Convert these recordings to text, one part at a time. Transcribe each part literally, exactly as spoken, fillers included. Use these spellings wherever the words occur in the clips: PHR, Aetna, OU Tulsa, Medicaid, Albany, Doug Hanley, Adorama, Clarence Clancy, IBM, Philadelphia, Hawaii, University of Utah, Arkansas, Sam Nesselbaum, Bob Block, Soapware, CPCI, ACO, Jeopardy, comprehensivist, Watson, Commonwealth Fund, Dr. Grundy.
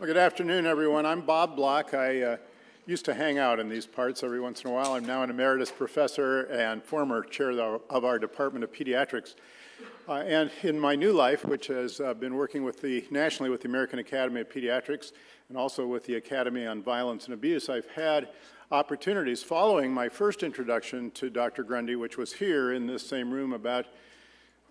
Well, good afternoon, everyone. I'm Bob Block. I uh, used to hang out in these parts every once in a while. I'm now an emeritus professor and former chair of our Department of Pediatrics. Uh, and in my new life, which has uh, been working with the, nationally with the American Academy of Pediatrics and also with the Academy on Violence and Abuse, I've had opportunities following my first introduction to Doctor Grundy, which was here in this same room about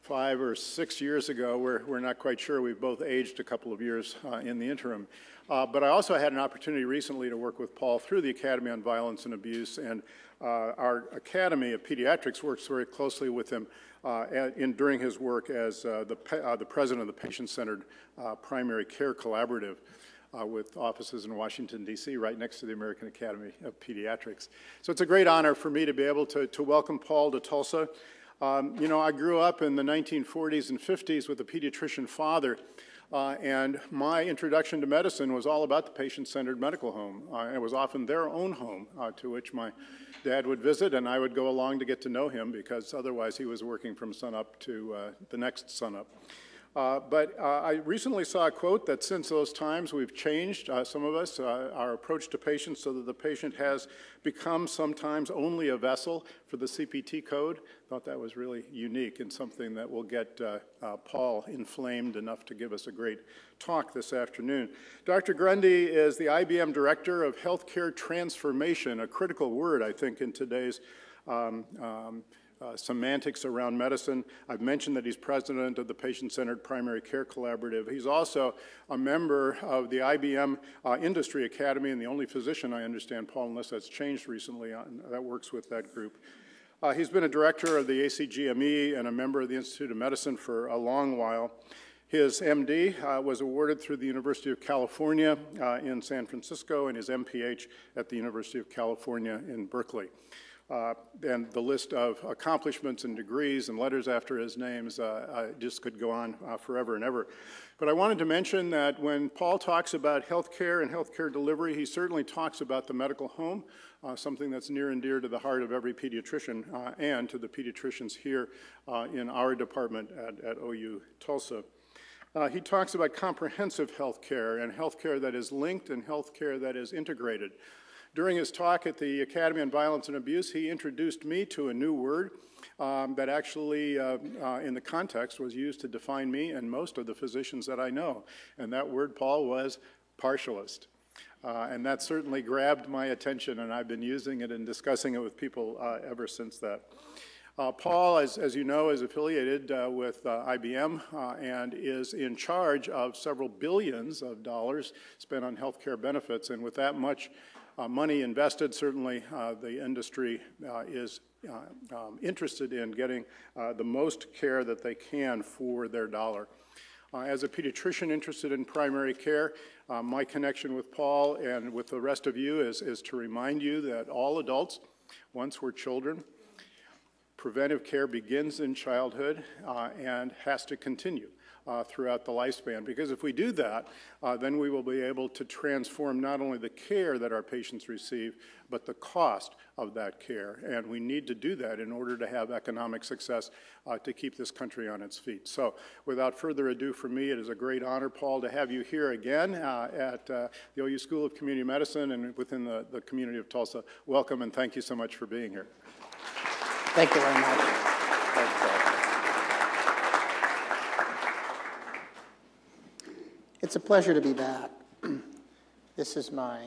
five or six years ago. We're, we're not quite sure. We've both aged a couple of years uh, in the interim. Uh, but I also had an opportunity recently to work with Paul through the Academy on Violence and Abuse, and uh, our Academy of Pediatrics works very closely with him uh, in, during his work as uh, the, uh, the president of the Patient-Centered uh, Primary Care Collaborative uh, with offices in Washington, D C, right next to the American Academy of Pediatrics. So it's a great honor for me to be able to, to welcome Paul to Tulsa. Um, you know, I grew up in the nineteen forties and fifties with a pediatrician father, uh, and my introduction to medicine was all about the patient-centered medical home. Uh, it was often their own home uh, to which my dad would visit, and I would go along to get to know him because otherwise he was working from sunup to uh, the next sunup. Uh, but uh, I recently saw a quote that since those times we've changed, uh, some of us, uh, our approach to patients, so that the patient has become sometimes only a vessel for the C P T code. I thought that was really unique and something that will get uh, uh, Paul inflamed enough to give us a great talk this afternoon. Doctor Grundy is the I B M Director of Healthcare Transformation, a critical word, I think, in today's um, um, Uh, semantics around medicine. I've mentioned that he's president of the Patient-Centered Primary Care Collaborative. He's also a member of the I B M uh, Industry Academy and the only physician, I understand, Paul, unless that's changed recently, on, that works with that group. Uh, he's been a director of the A C G M E and a member of the Institute of Medicine for a long while. His M D uh, was awarded through the University of California uh, in San Francisco, and his M P H at the University of California in Berkeley. Uh, and the list of accomplishments and degrees and letters after his names uh, just could go on uh, forever and ever. But I wanted to mention that when Paul talks about healthcare and healthcare delivery, he certainly talks about the medical home, uh, something that's near and dear to the heart of every pediatrician uh, and to the pediatricians here uh, in our department at, at O U Tulsa. Uh, he talks about comprehensive healthcare and healthcare that is linked and healthcare that is integrated. During his talk at the Academy on Violence and Abuse, he introduced me to a new word um, that actually, uh, uh, in the context, was used to define me and most of the physicians that I know. And that word, Paul, was partialist. Uh, and that certainly grabbed my attention, and I've been using it and discussing it with people uh, ever since that. Uh, Paul, as, as you know, is affiliated uh, with uh, I B M uh, and is in charge of several billions of dollars spent on healthcare benefits, and with that much Uh, money invested, certainly uh, the industry uh, is uh, um, interested in getting uh, the most care that they can for their dollar. Uh, as a pediatrician interested in primary care, uh, my connection with Paul and with the rest of you is, is to remind you that all adults, once we're children, preventive care begins in childhood uh, and has to continue Uh, throughout the lifespan, because if we do that, uh, then we will be able to transform not only the care that our patients receive, but the cost of that care. And we need to do that in order to have economic success uh, to keep this country on its feet. So without further ado, for me, it is a great honor, Paul, to have you here again uh, at uh, the O U School of Community Medicine and within the, the community of Tulsa. Welcome, and thank you so much for being here. Thank you very much. Thank you. It's a pleasure to be back. This is my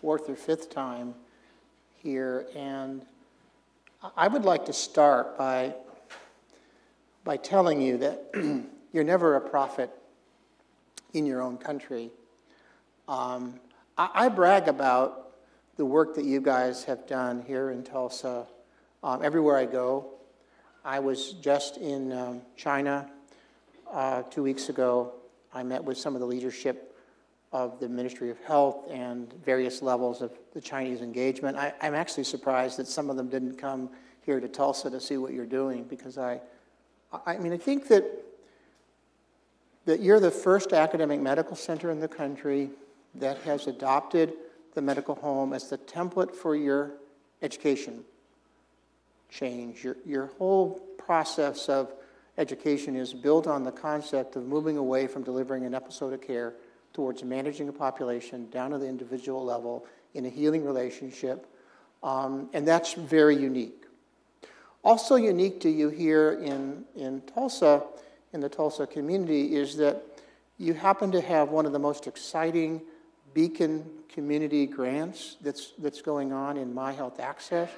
fourth or fifth time here, and I would like to start by, by telling you that you're never a prophet in your own country. Um, I, I brag about the work that you guys have done here in Tulsa um, everywhere I go. I was just in um, China uh, two weeks ago. I met with some of the leadership of the Ministry of Health and various levels of the Chinese engagement. I, I'm actually surprised that some of them didn't come here to Tulsa to see what you're doing, because I, I mean, I think that, that you're the first academic medical center in the country that has adopted the medical home as the template for your education change. Your, your whole process of education is built on the concept of moving away from delivering an episode of care towards managing a population down to the individual level in a healing relationship. Um, and that's very unique. Also unique to you here in, in Tulsa, in the Tulsa community, is that you happen to have one of the most exciting Beacon community grants that's, that's going on in My Health Access.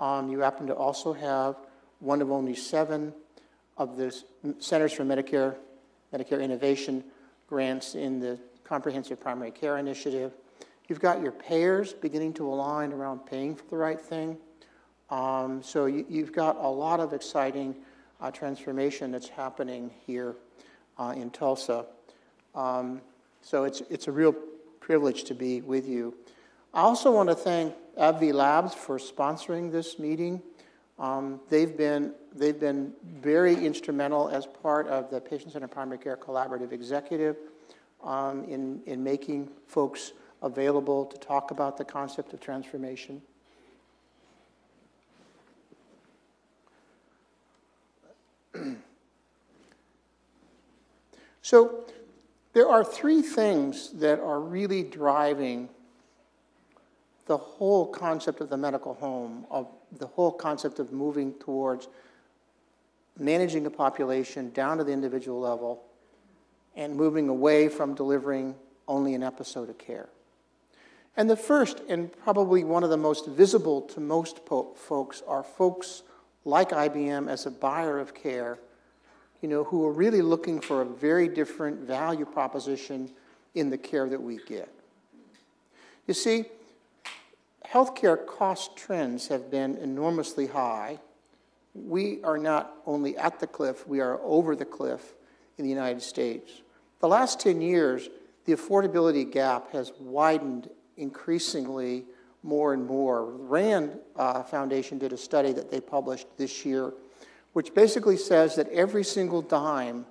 Um, you happen to also have one of only seven of the Centers for Medicare, Medicare Innovation grants in the Comprehensive Primary Care Initiative. You've got your payers beginning to align around paying for the right thing. Um, so you, you've got a lot of exciting uh, transformation that's happening here uh, in Tulsa. Um, so it's, it's a real privilege to be with you. I also want to thank AbbVie Labs for sponsoring this meeting. Um, they've been, they've been very instrumental as part of the Patient-Centered Primary Care Collaborative Executive um, in, in making folks available to talk about the concept of transformation. So there are three things that are really driving the whole concept of the medical home, of the whole concept of moving towards managing a population down to the individual level and moving away from delivering only an episode of care. And the first, and probably one of the most visible to most po- folks, are folks like I B M as a buyer of care, you know, who are really looking for a very different value proposition in the care that we get. You see, healthcare cost trends have been enormously high. We are not only at the cliff, we are over the cliff in the United States. The last ten years, the affordability gap has widened increasingly more and more. The RAND uh, Foundation did a study that they published this year, which basically says that every single dime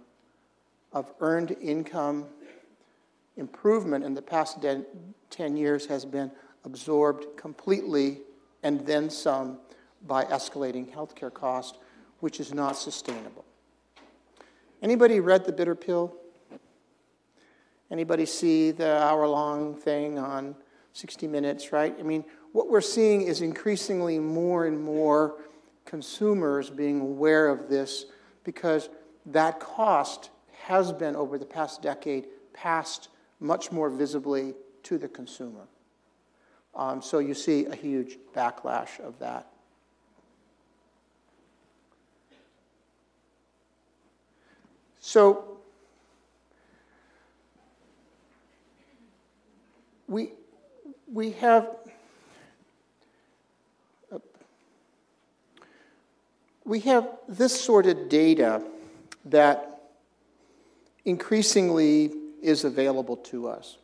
of earned income improvement in the past ten years has been absorbed completely and then some by escalating healthcare costs, which is not sustainable. Anybody read The Bitter Pill? Anybody see the hour-long thing on sixty minutes, right? I mean, what we're seeing is increasingly more and more consumers being aware of this, because that cost has been, over the past decade, passed much more visibly to the consumer. Um, so you see a huge backlash of that. So we, we have... We have this sort of data that increasingly is available to us.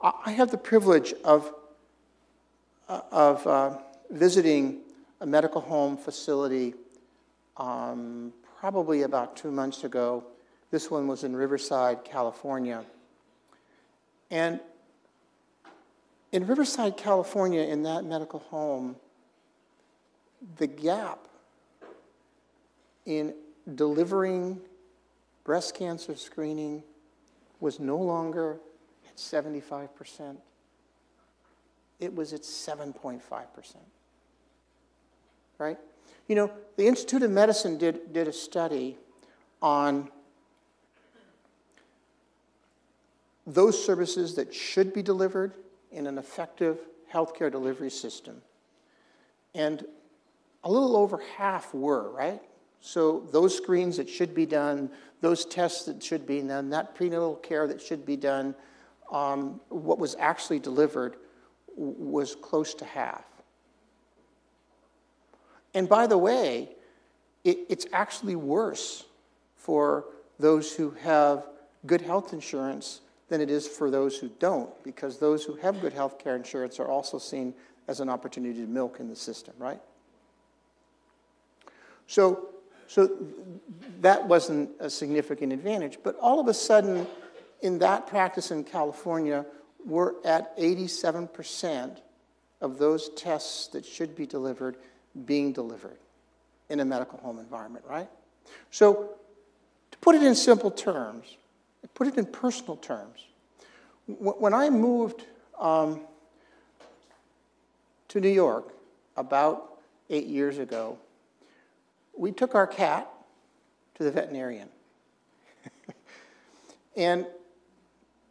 I have the privilege of, of uh, visiting a medical home facility um, probably about two months ago. This one was in Riverside, California. And in Riverside, California, in that medical home, the gap in delivering breast cancer screening was no longer at seventy-five percent. It was at seven point five percent, right? You know, the Institute of Medicine did, did a study on those services that should be delivered in an effective healthcare delivery system. And a little over half were, right? So those screens that should be done, those tests that should be done, that prenatal care that should be done, um, what was actually delivered was close to half. And by the way, it, it's actually worse for those who have good health insurance than it is for those who don't, because those who have good health care insurance are also seen as an opportunity to milk in the system, right? So. So that wasn't a significant advantage. But all of a sudden, in that practice in California, we're at eighty-seven percent of those tests that should be delivered being delivered in a medical home environment, right? So to put it in simple terms, put it in personal terms. When I moved um, to New York about eight years ago, we took our cat to the veterinarian. And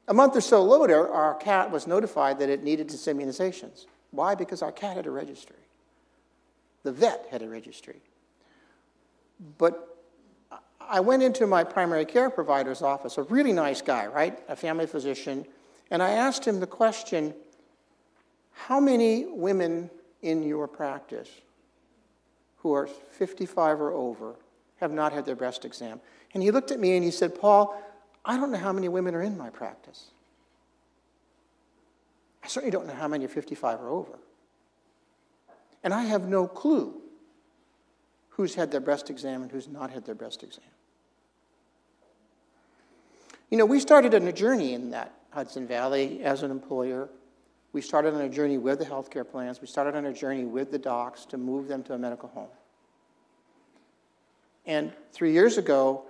a month or so later, our cat was notified that it needed its immunizations. Why? Because our cat had a registry. The vet had a registry. But I went into my primary care provider's office, a really nice guy, right, a family physician, and I asked him the question, how many women in your practice who are fifty-five or over have not had their breast exam? And he looked at me and he said, Paul, I don't know how many women are in my practice. I certainly don't know how many are fifty-five or over. And I have no clue who's had their breast exam and who's not had their breast exam. You know, we started on a journey in that Hudson Valley as an employer. We started on a journey with the healthcare plans. We started on a journey with the docs to move them to a medical home. And three years ago,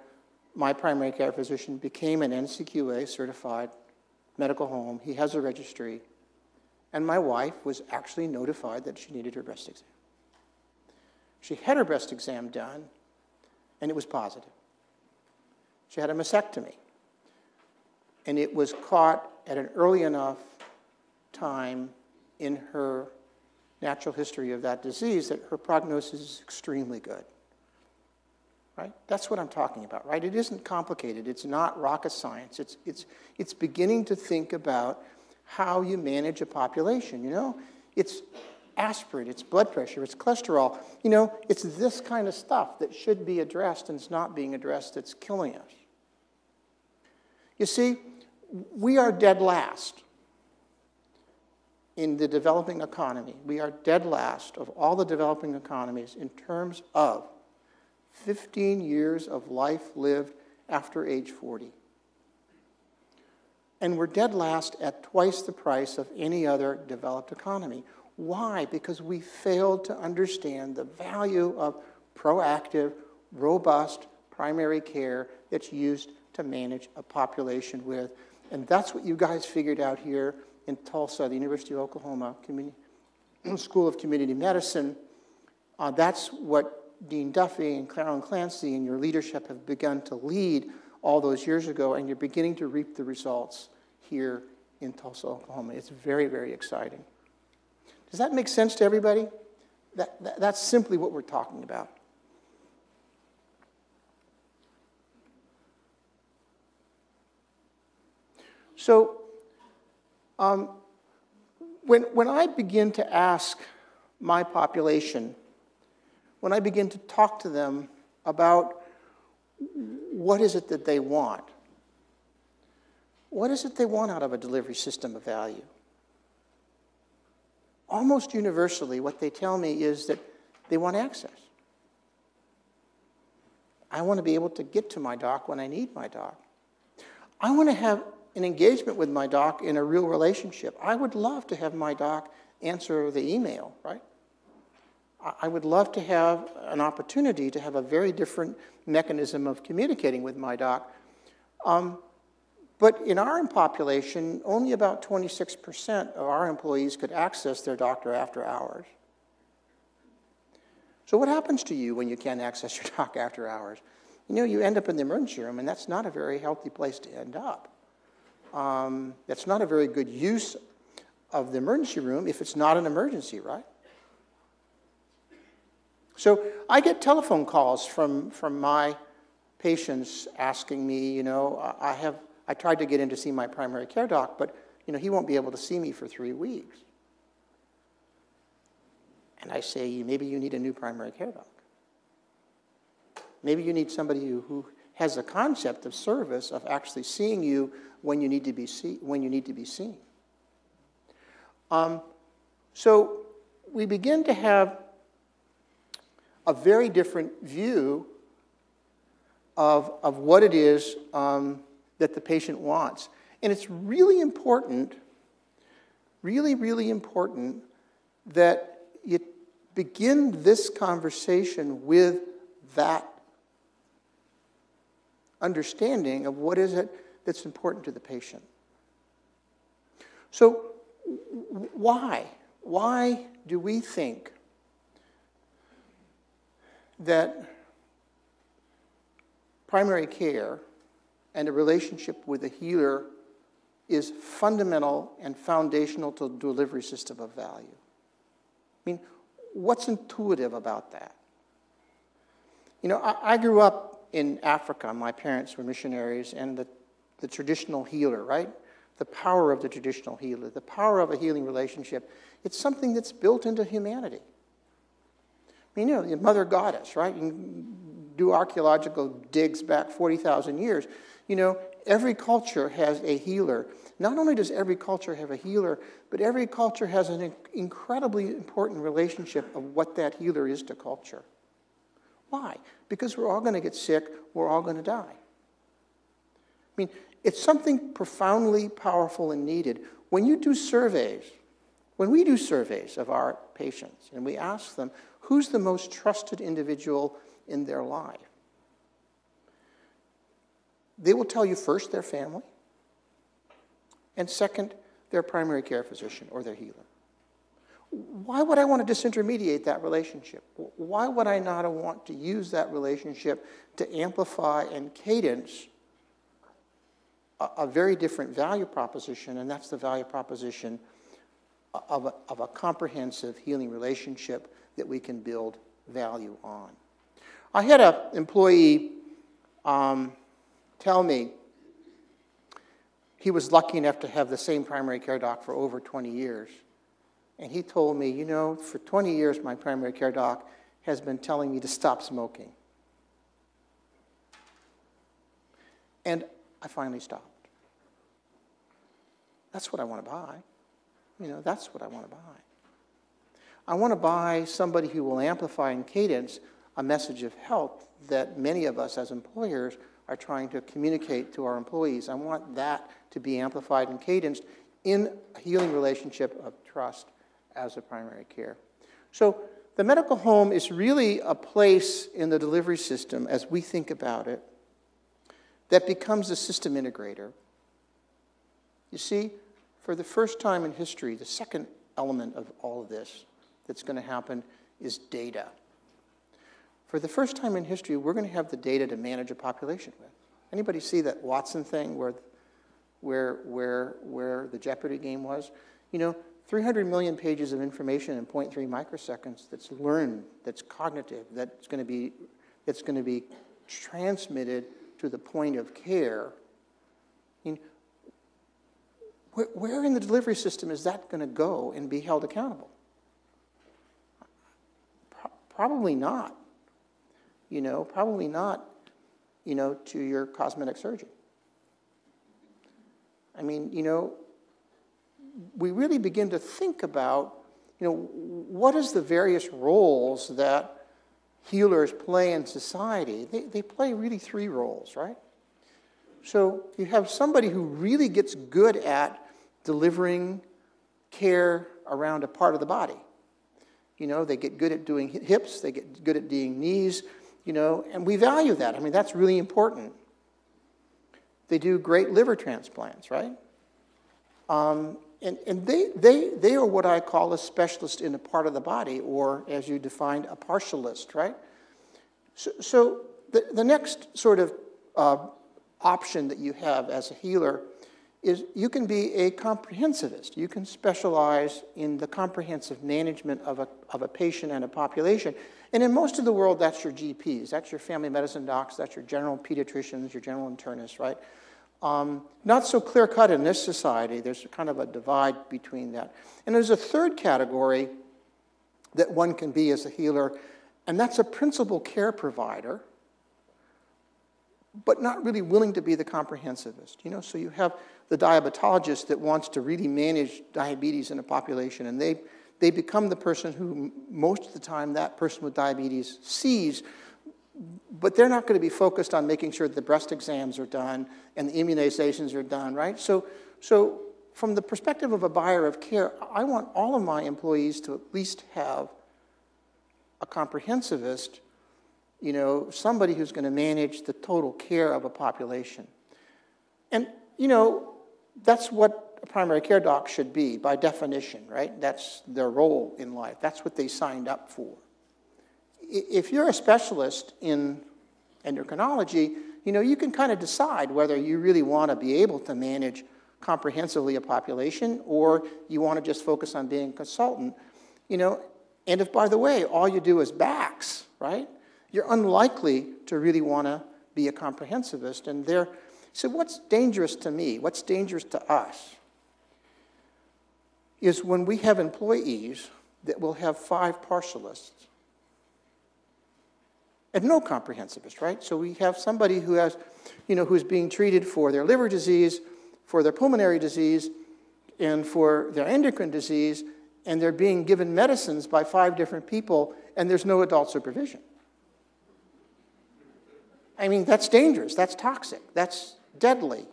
my primary care physician became an N C Q A certified medical home. He has a registry. And my wife was actually notified that she needed her breast exam. She had her breast exam done, and it was positive. She had a mastectomy, and it was caught at an early enough time in her natural history of that disease that her prognosis is extremely good, right? That's what I'm talking about, right? It isn't complicated. It's not rocket science. It's, it's, it's beginning to think about how you manage a population, you know? It's aspirin, it's blood pressure, it's cholesterol. You know, it's this kind of stuff that should be addressed and it's not being addressed that's killing us. You see, we are dead last in the developing economy. We are dead last of all the developing economies in terms of fifteen years of life lived after age forty. And we're dead last at twice the price of any other developed economy. Why? Because we failed to understand the value of proactive, robust primary care that's used to manage a population with. And that's what you guys figured out here in Tulsa, the University of Oklahoma Community School of Community Medicine. Uh, that's what Dean Duffy and Clarence Clancy and your leadership have begun to lead all those years ago, and you're beginning to reap the results here in Tulsa, Oklahoma. It's very, very exciting. Does that make sense to everybody? That, that, that's simply what we're talking about. So um, when, when I begin to ask my population, when I begin to talk to them about what is it that they want, what is it they want out of a delivery system of value? Almost universally, what they tell me is that they want access. I want to be able to get to my doc when I need my doc. I want to have an engagement with my doc in a real relationship. I would love to have my doc answer the email, right? I would love to have an opportunity to have a very different mechanism of communicating with my doc. Um, But in our population, only about twenty-six percent of our employees could access their doctor after hours. So what happens to you when you can't access your doc after hours? You know, you end up in the emergency room, and that's not a very healthy place to end up. Um, that's not a very good use of the emergency room if it's not an emergency, right? So I get telephone calls from, from my patients asking me, you know, I have... I tried to get in to see my primary care doc, but you know, he won't be able to see me for three weeks. And I say, maybe you need a new primary care doc. Maybe you need somebody who, who has the concept of service, of actually seeing you when you need to be, see, when you need to be seen. Um, so we begin to have a very different view of, of what it is um, that the patient wants. And it's really important, really, really important that you begin this conversation with that understanding of what is it that's important to the patient. So why? Why do we think that primary care and a relationship with a healer is fundamental and foundational to the delivery system of value? I mean, what's intuitive about that? You know, I, I grew up in Africa. My parents were missionaries, and the, the traditional healer, right? The power of the traditional healer, the power of a healing relationship, it's something that's built into humanity. I mean, you know, the mother goddess, right? You can do archaeological digs back forty thousand years. You know, every culture has a healer. Not only does every culture have a healer, but every culture has an in- incredibly important relationship of what that healer is to culture. Why? Because we're all going to get sick. We're all going to die. I mean, it's something profoundly powerful and needed. When you do surveys, when we do surveys of our patients and we ask them, who's the most trusted individual in their life? They will tell you first their family, and second, their primary care physician or their healer. Why would I want to disintermediate that relationship? Why would I not want to use that relationship to amplify and cadence a, a very different value proposition, and that's the value proposition of a, of a comprehensive healing relationship that we can build value on? I had an employee um, tell me he was lucky enough to have the same primary care doc for over twenty years. And he told me, you know, for twenty years my primary care doc has been telling me to stop smoking. And I finally stopped. That's what I want to buy. You know, that's what I want to buy. I want to buy somebody who will amplify and cadence a message of health that many of us as employers are trying to communicate to our employees. I want that to be amplified and cadenced in a healing relationship of trust as a primary care. So the medical home is really a place in the delivery system, as we think about it, that becomes a system integrator. You see, for the first time in history, the second element of all of this that's going to happen is data. For the first time in history, we're going to have the data to manage a population with. Anybody see that Watson thing where, where, where, where the Jeopardy game was? You know, three hundred million pages of information in zero point three microseconds that's learned, that's cognitive, that's going to be, that's going to be transmitted to the point of care. You know, where, where in the delivery system is that going to go and be held accountable? Pro- probably not. You know, probably not, you know, to your cosmetic surgeon. I mean, you know, we really begin to think about, you know, what is the various roles that healers play in society? They, they play really three roles, right? So you have somebody who really gets good at delivering care around a part of the body. You know, they get good at doing hips, they get good at doing knees, you know, and we value that. I mean, that's really important. They do great liver transplants, right? Um, and and they, they, they are what I call a specialist in a part of the body, or as you defined, a partialist, right? So, so the, the next sort of uh, option that you have as a healer is you can be a comprehensivist. You can specialize in the comprehensive management of a, of a patient and a population. And in most of the world, that's your G Ps. That's your family medicine docs. That's your general pediatricians, your general internists, right? Um, not so clear-cut in this society. There's kind of a divide between that. And there's a third category that one can be as a healer, and that's a principal care provider, but not really willing to be the comprehensivist. You know, so you have the diabetologist that wants to really manage diabetes in a population, and they, they become the person who most of the time that person with diabetes sees, but they're not going to be focused on making sure that the breast exams are done and the immunizations are done, right? So, so from the perspective of a buyer of care, I want all of my employees to at least have a comprehensivist, you know, somebody who's going to manage the total care of a population. And, you know, that's what a primary care doc should be by definition, right? That's their role in life. That's what they signed up for. If you're a specialist in endocrinology, you know, you can kind of decide whether you really want to be able to manage comprehensively a population or you want to just focus on being a consultant, you know. And if, by the way, all you do is backs, right, you're unlikely to really want to be a comprehensivist. And there, so what's dangerous to me, what's dangerous to us, is when we have employees that will have five partialists and no comprehensivist, right? So we have somebody who has, you know, who's being treated for their liver disease, for their pulmonary disease, and for their endocrine disease, and they're being given medicines by five different people, and there's no adult supervision. I mean, that's dangerous, that's toxic, that's deadly.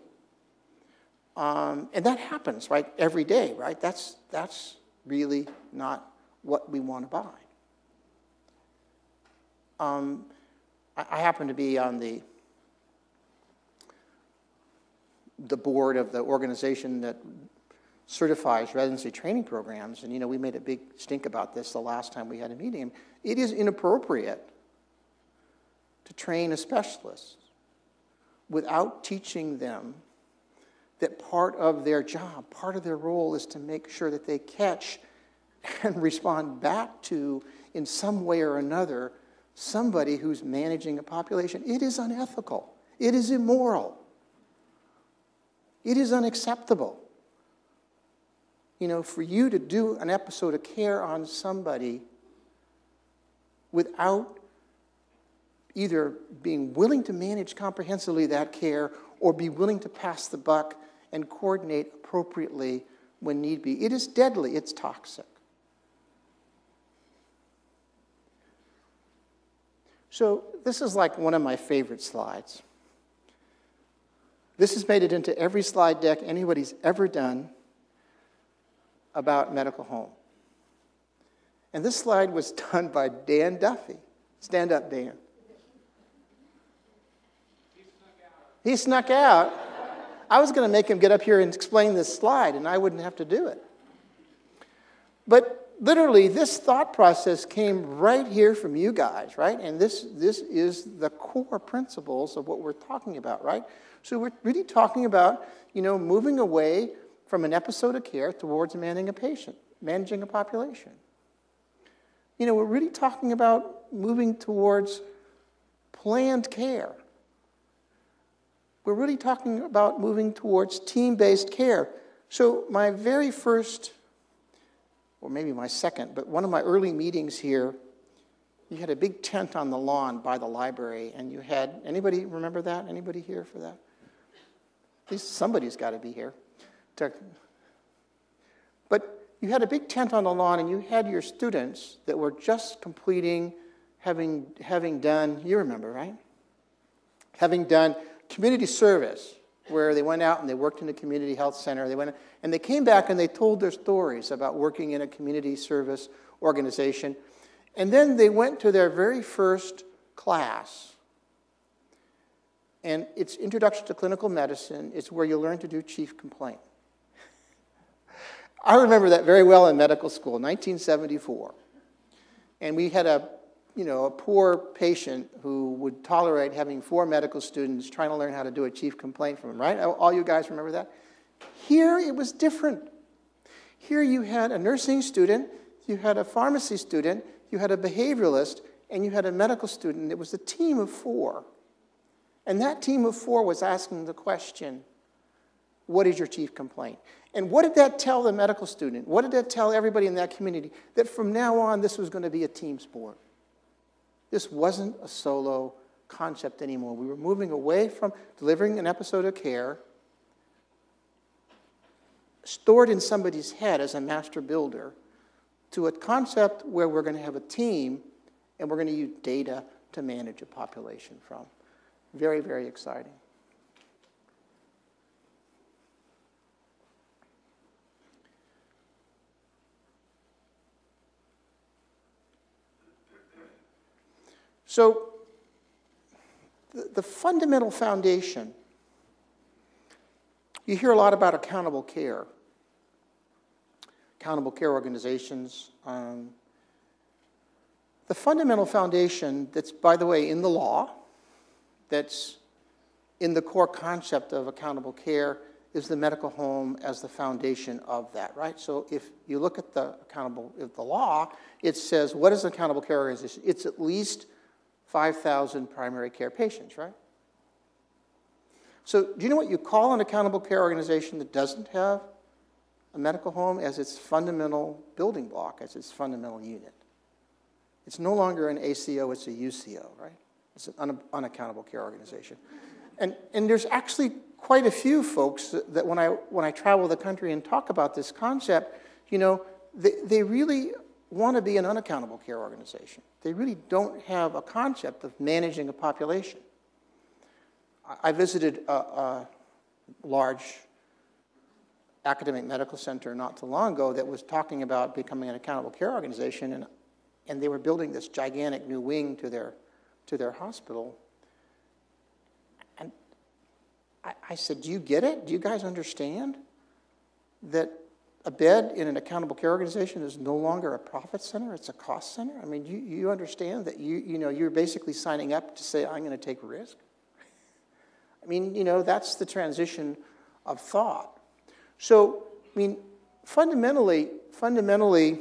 Um, and that happens, right, every day, right? That's, that's really not what we want to buy. Um, I, I happen to be on the, the board of the organization that certifies residency training programs, and you know, we made a big stink about this the last time we had a meeting. It is inappropriate to train a specialist without teaching them that part of their job, part of their role is to make sure that they catch and respond back to, in some way or another, somebody who's managing a population. It is unethical. It is immoral. It is unacceptable. You know, for you to do an episode of care on somebody without either being willing to manage comprehensively that care or be willing to pass the buck and coordinate appropriately when need be. It is deadly. It's toxic. So this is like one of my favorite slides. This has made it into every slide deck anybody's ever done about medical home. And this slide was done by Dan Duffy. Stand up, Dan. He snuck out. He snuck out. I was going to make him get up here and explain this slide, and I wouldn't have to do it. But literally, this thought process came right here from you guys, right? And this, this is the core principles of what we're talking about, right? So we're really talking about, you know, moving away from an episode of care towards managing a patient, managing a population. You know, we're really talking about moving towards planned care. We're really talking about moving towards team-based care. So my very first, or maybe my second, but one of my early meetings here, you had a big tent on the lawn by the library, and you had, anybody remember that? Anybody here for that? At least somebody's got to be here. To, but you had a big tent on the lawn, and you had your students that were just completing, having, having done, you remember, right? Having done community service, where they went out and they worked in a community health center. They went and they came back and they told their stories about working in a community service organization. And then they went to their very first class. And it's Introduction to Clinical Medicine. It's where you learn to do chief complaint. I remember that very well in medical school, nineteen seventy-four. And we had a, you know, a poor patient who would tolerate having four medical students trying to learn how to do a chief complaint from him, right? All you guys remember that? Here, it was different. Here you had a nursing student, you had a pharmacy student, you had a behavioralist, and you had a medical student. It was a team of four. And that team of four was asking the question, what is your chief complaint? And what did that tell the medical student? What did that tell everybody in that community? That from now on, this was going to be a team sport. This wasn't a solo concept anymore. We were moving away from delivering an episode of care stored in somebody's head as a master builder to a concept where we're going to have a team and we're going to use data to manage a population from. Very, very exciting. So the, the fundamental foundation You hear a lot about accountable care. Accountable care organizations. Um, the fundamental foundation that's, by the way, in the law, that's in the core concept of accountable care is the medical home as the foundation of that, right? So if you look at the accountable, if the law, it says, what is an accountable care organization? It's at least five thousand primary care patients, right? So do you know what you call an accountable care organization that doesn't have a medical home as its fundamental building block, as its fundamental unit? It's no longer an A C O, it's a U C O, right? It's an un unaccountable care organization. And, and there's actually quite a few folks that, that when I when I travel the country and talk about this concept, you know, they, they really want to be an unaccountable care organization. They really don't have a concept of managing a population. I, I visited a, a large academic medical center not too long ago that was talking about becoming an accountable care organization, and and they were building this gigantic new wing to their to their hospital. I said, do you get it? Do you guys understand that a bed in an accountable care organization is no longer a profit center, it's a cost center? I mean, you, you understand that you, you know, you're basically signing up to say, I'm going to take risk? I mean, you know, that's the transition of thought. So, I mean, fundamentally, fundamentally,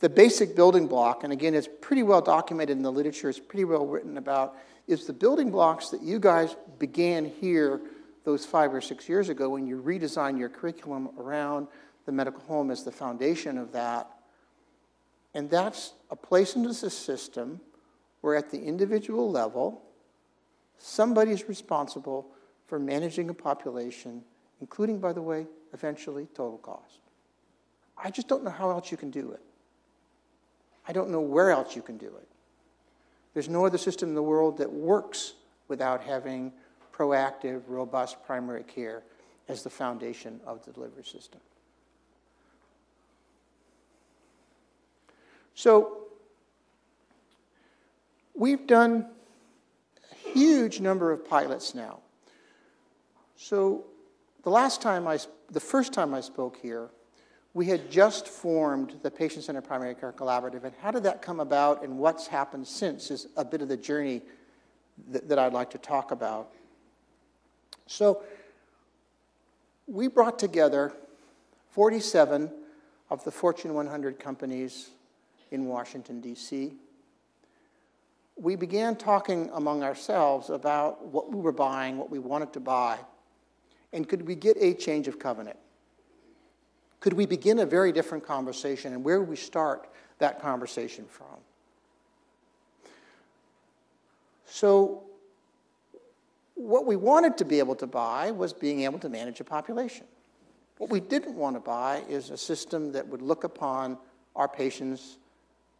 the basic building block, and again, it's pretty well documented in the literature, it's pretty well written about, is the building blocks that you guys began here those five or six years ago when you redesigned your curriculum around the medical home as the foundation of that. And that's a place into the system where at the individual level, somebody's responsible for managing a population, including, by the way, eventually total cost. I just don't know how else you can do it. I don't know where else you can do it. There's no other system in the world that works without having proactive, robust primary care as the foundation of the delivery system. So we've done a huge number of pilots now. So the last time I, the first time I spoke here, we had just formed the Patient-Centered Primary Care Collaborative, and how did that come about and what's happened since is a bit of the journey that, that I'd like to talk about. So we brought together forty-seven of the Fortune one hundred companies in Washington, D C We began talking among ourselves about what we were buying, what we wanted to buy, and could we get a change of covenant? Could we begin a very different conversation, and where would we start that conversation from? So what we wanted to be able to buy was being able to manage a population. What we didn't want to buy is a system that would look upon our patients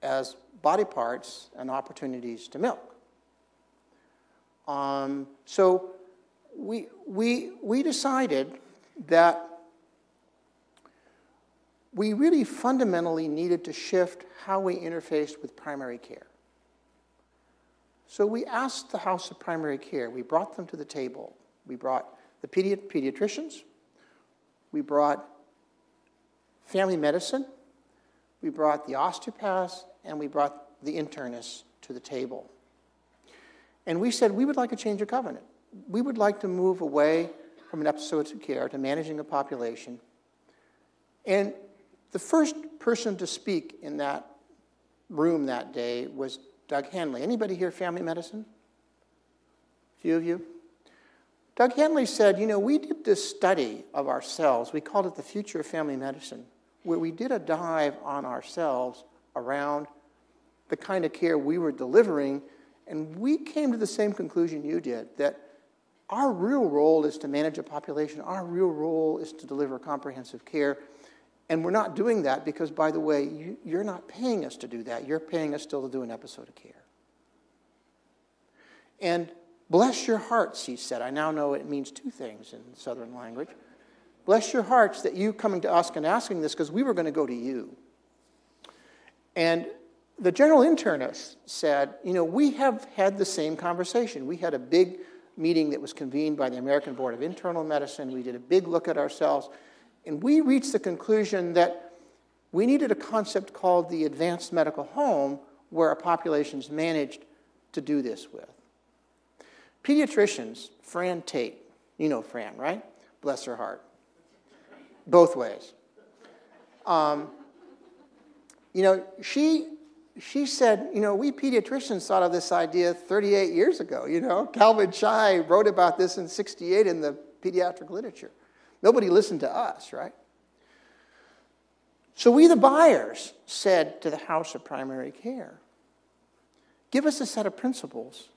as body parts and opportunities to milk. Um, so we, we, we decided that we really fundamentally needed to shift how we interfaced with primary care. So we asked the House of Primary Care, we brought them to the table. We brought the pedi pediatricians, we brought family medicine, we brought the osteopaths, and we brought the internists to the table. And we said, we would like a change of covenant. We would like to move away from an episode of care to managing a population. And the first person to speak in that room that day was Doug Hanley. Anybody here family medicine? A few of you? Doug Hanley said, you know, we did this study of ourselves. We called it the Future of Family Medicine, where we did a dive on ourselves around the kind of care we were delivering. And we came to the same conclusion you did, that our real role is to manage a population. Our real role is to deliver comprehensive care. And we're not doing that because, by the way, you, you're not paying us to do that. You're paying us still to do an episode of care. And bless your hearts, he said. I now know it means two things in Southern language. Bless your hearts that you coming to us and asking this because we were going to go to you. And the general internist said, you know, we have had the same conversation. We had a big meeting that was convened by the American Board of Internal Medicine. We did a big look at ourselves. And we reached the conclusion that we needed a concept called the advanced medical home where our populations managed to do this with. Pediatricians, Fran Tate, you know Fran, right? Bless her heart. Both ways. Um, you know, she, she said, you know, we pediatricians thought of this idea thirty-eight years ago, you know. Calvin Chai wrote about this in sixty-eight in the pediatric literature. Nobody listened to us, right? So we, the buyers, said to the House of Primary Care, give us a set of principles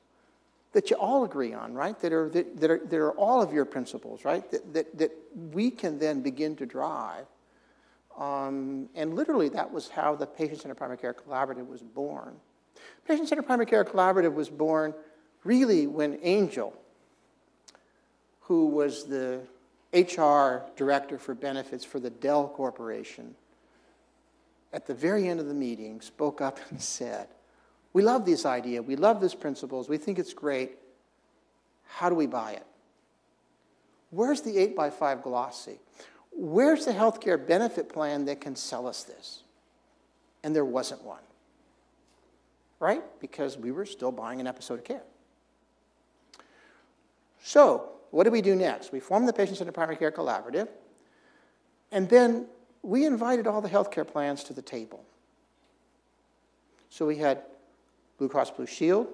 that you all agree on, right, that are, that, that are, that are all of your principles, right, that, that, that we can then begin to drive. Um, and literally, that was how the Patient-Centered Primary Care Collaborative was born. Patient-Centered Primary Care Collaborative was born really when Angel, who was the H R director for benefits for the Dell Corporation, at the very end of the meeting, spoke up and said, we love this idea, we love these principles, we think it's great, how do we buy it? Where's the eight by five glossy? Where's the healthcare benefit plan that can sell us this? And there wasn't one, right? Because we were still buying an episode of care. So, what did we do next? We formed the Patient-Centered Primary Care Collaborative, and then we invited all the healthcare plans to the table. So we had Blue Cross Blue Shield,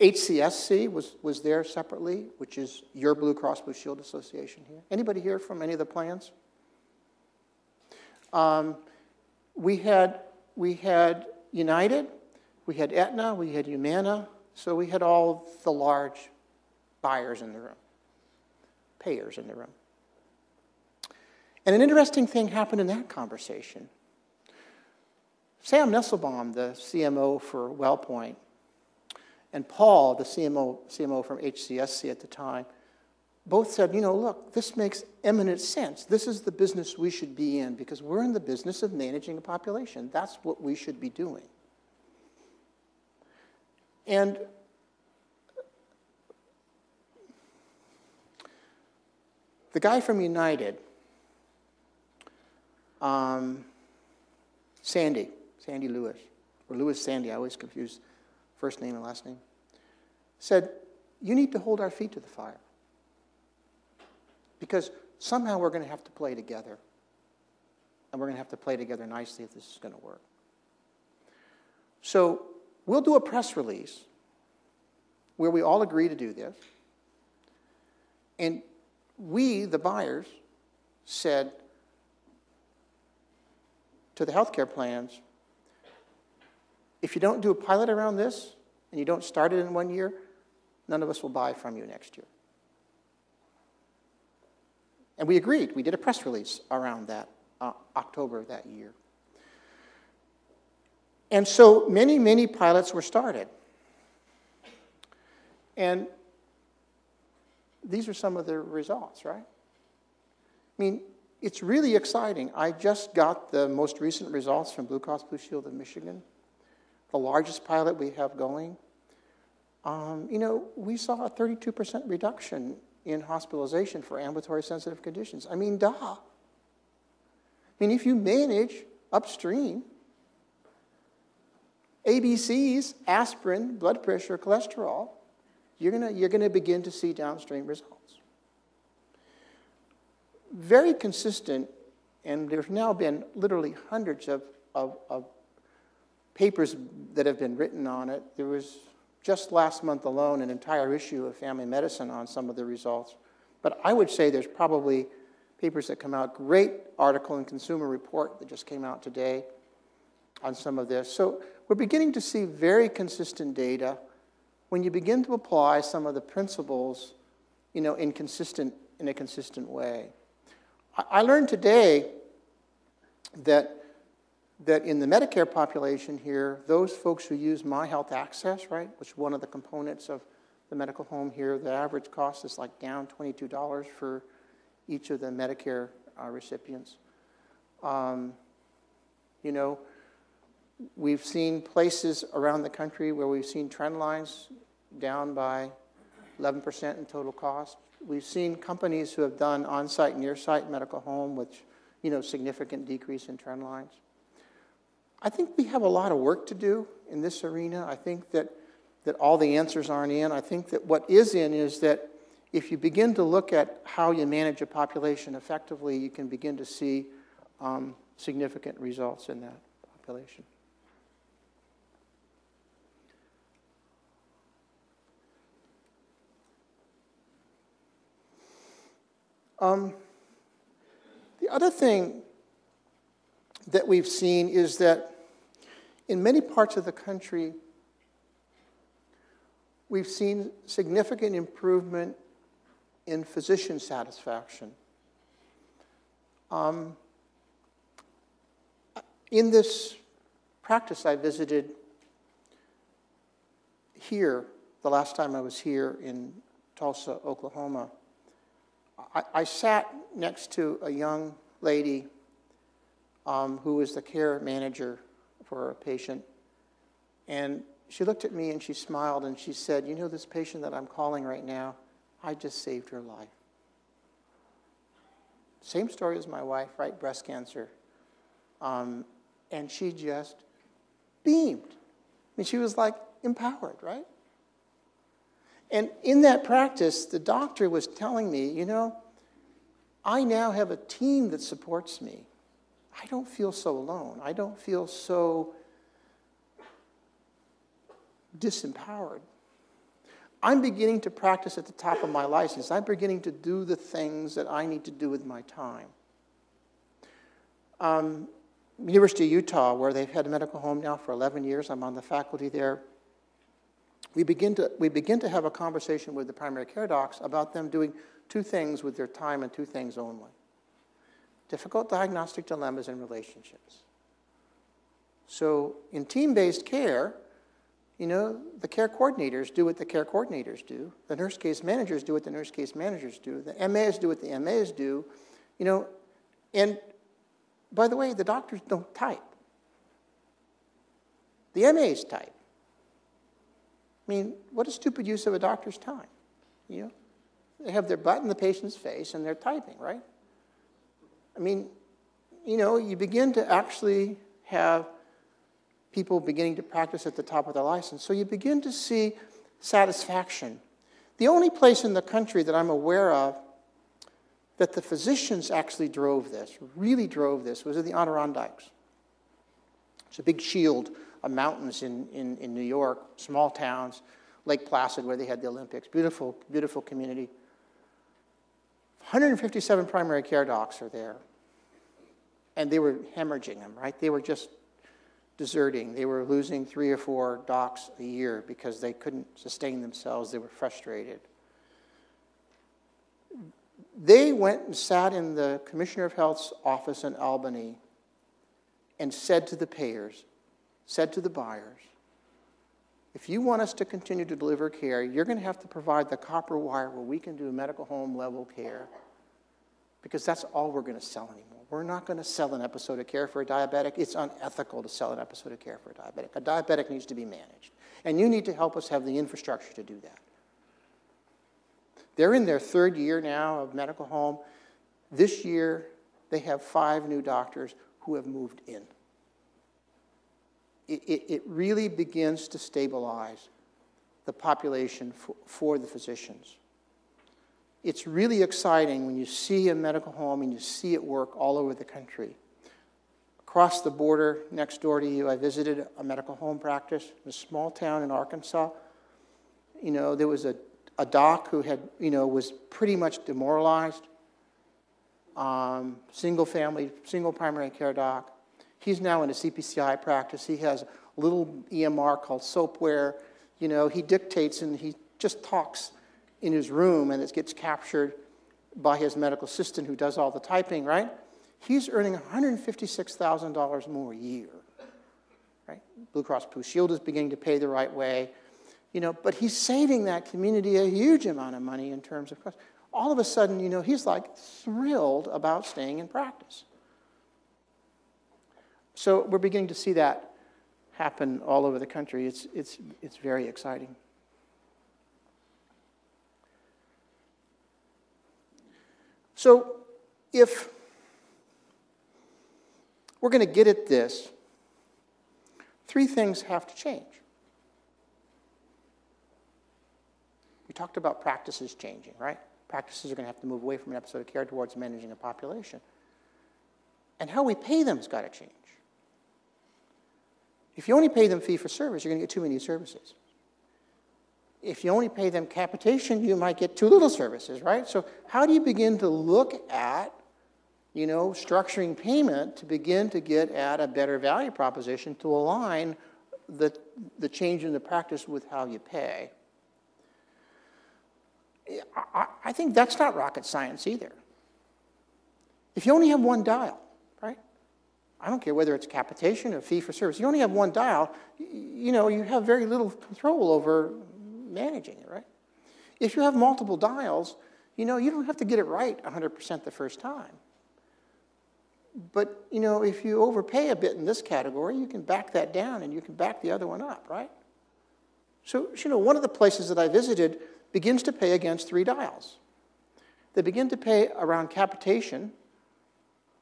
H C S C was, was there separately, which is your Blue Cross Blue Shield association here. Anybody here from any of the plans? Um, we had, we had United, we had Aetna, we had Humana, so we had all the large buyers in the room. Payers in the room. And an interesting thing happened in that conversation. Sam Nesselbaum, the C M O for WellPoint, and Paul, the C M O, C M O from H C S C at the time, both said, you know, look, this makes eminent sense. This is the business we should be in because we're in the business of managing a population. That's what we should be doing. And the guy from United, um, Sandy, Sandy Lewis, or Lewis Sandy, I always confuse first name and last name, said, you need to hold our feet to the fire because somehow we're going to have to play together and we're going to have to play together nicely if this is going to work. So we'll do a press release where we all agree to do this, and we, the buyers, said to the healthcare plans, if you don't do a pilot around this and you don't start it in one year, none of us will buy from you next year. And we agreed. We did a press release around that, uh, October of that year. And so many, many pilots were started. And these are some of the results, right? I mean, it's really exciting. I just got the most recent results from Blue Cross Blue Shield of Michigan, the largest pilot we have going. Um, you know, we saw a thirty-two percent reduction in hospitalization for ambulatory sensitive conditions. I mean, duh. I mean, if you manage upstream, A B Cs, aspirin, blood pressure, cholesterol, You're gonna, you're gonna begin to see downstream results. Very consistent, and there's now been literally hundreds of, of, of papers that have been written on it. There was just last month alone an entire issue of Family Medicine on some of the results. But I would say there's probably papers that come out, great article in Consumer Report that just came out today on some of this. So we're beginning to see very consistent data when you begin to apply some of the principles, you know, in, consistent, in a consistent way. I, I learned today that, that in the Medicare population here, those folks who use My Health Access, right, which is one of the components of the medical home here, the average cost is like down twenty-two dollars for each of the Medicare uh, recipients. Um, you know, we've seen places around the country where we've seen trend lines down by eleven percent in total cost. We've seen companies who have done on-site, near-site medical home, which, you know, significant decrease in trend lines. I think we have a lot of work to do in this arena. I think that, that all the answers aren't in. I think that what is in is that if you begin to look at how you manage a population effectively, you can begin to see um, significant results in that population. Um, the other thing that we've seen is that in many parts of the country, we've seen significant improvement in physician satisfaction. Um, in this practice I visited here, the last time I was here in Tulsa, Oklahoma, I, I sat next to a young lady um, who was the care manager for a patient, and she looked at me and she smiled and she said, "You know, this patient that I'm calling right now, I just saved her life." Same story as my wife, right? Breast cancer. Um, and she just beamed. I mean, she was like empowered, right? And in that practice, the doctor was telling me, you know, I now have a team that supports me. I don't feel so alone. I don't feel so disempowered. I'm beginning to practice at the top of my license. I'm beginning to do the things that I need to do with my time. Um, University of Utah, where they've had a medical home now for eleven years, I'm on the faculty there. We begin to, we begin to have a conversation with the primary care docs about them doing two things with their time and two things only. Difficult diagnostic dilemmas and relationships. So in team-based care, you know, the care coordinators do what the care coordinators do. The nurse case managers do what the nurse case managers do. The M As do what the M As do. You know, and by the way, the doctors don't type. The M As type. I mean, what a stupid use of a doctor's time, you know? They have their butt in the patient's face and they're typing, right? I mean, you know, you begin to actually have people beginning to practice at the top of their license. So you begin to see satisfaction. The only place in the country that I'm aware of that the physicians actually drove this, really drove this, was in the Adirondacks. It's a big shield of mountains in, in, in New York, small towns, Lake Placid where they had the Olympics, beautiful, beautiful community. one hundred fifty-seven primary care docs are there. And they were hemorrhaging them, right? They were just deserting. They were losing three or four docs a year because they couldn't sustain themselves. They were frustrated. They went and sat in the Commissioner of Health's office in Albany and said to the payers, said to the buyers, if you want us to continue to deliver care, you're going to have to provide the copper wire where we can do medical home level care, because that's all we're going to sell anymore. We're not going to sell an episode of care for a diabetic. It's unethical to sell an episode of care for a diabetic. A diabetic needs to be managed, and you need to help us have the infrastructure to do that. They're in their third year now of medical home. This year, they have five new doctors who have moved in. It, it, it really begins to stabilize the population for, for the physicians. It's really exciting when you see a medical home and you see it work all over the country. Across the border, next door to you, I visited a medical home practice in a small town in Arkansas. You know, there was a, a doc who had, you know, was pretty much demoralized. Um, single family, single primary care doc. He's now in a C P C I practice. He has a little E M R called Soapware. You know, he dictates and he just talks in his room, and it gets captured by his medical assistant who does all the typing, right? He's earning one hundred fifty-six thousand dollars more a year, right? Blue Cross Blue Shield is beginning to pay the right way, you know, but he's saving that community a huge amount of money in terms of cost. All of a sudden, you know, he's like thrilled about staying in practice. So we're beginning to see that happen all over the country. It's, it's, it's very exciting. So if we're going to get at this, three things have to change. We talked about practices changing, right? Practices are going to have to move away from an episode of care towards managing a population. And how we pay them has got to change. If you only pay them fee for service, you're going to get too many services. If you only pay them capitation, you might get too little services, right? So how do you begin to look at, you know, structuring payment to begin to get at a better value proposition to align the, the change in the practice with how you pay? I, I think that's not rocket science either. If you only have one dial, right? I don't care whether it's capitation or fee for service. You only have one dial, you know, you have very little control over managing it, right? If you have multiple dials, you know, you don't have to get it right one hundred percent the first time. But, you know, if you overpay a bit in this category, you can back that down and you can back the other one up, right? So, you know, one of the places that I visited begins to pay against three dials. They begin to pay around capitation,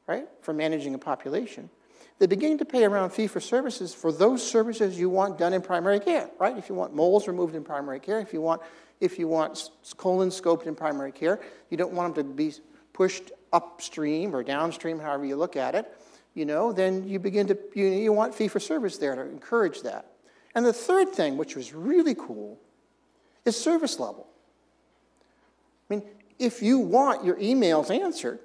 right, for managing a population. They begin to pay around fee-for-services for those services you want done in primary care, right? If you want moles removed in primary care, if you want, if you want colon scoped in primary care, you don't want them to be pushed upstream or downstream, however you look at it, you know, then you begin to, you, you want fee-for-service there to encourage that. And the third thing, which was really cool, is service level. I mean, if you want your emails answered,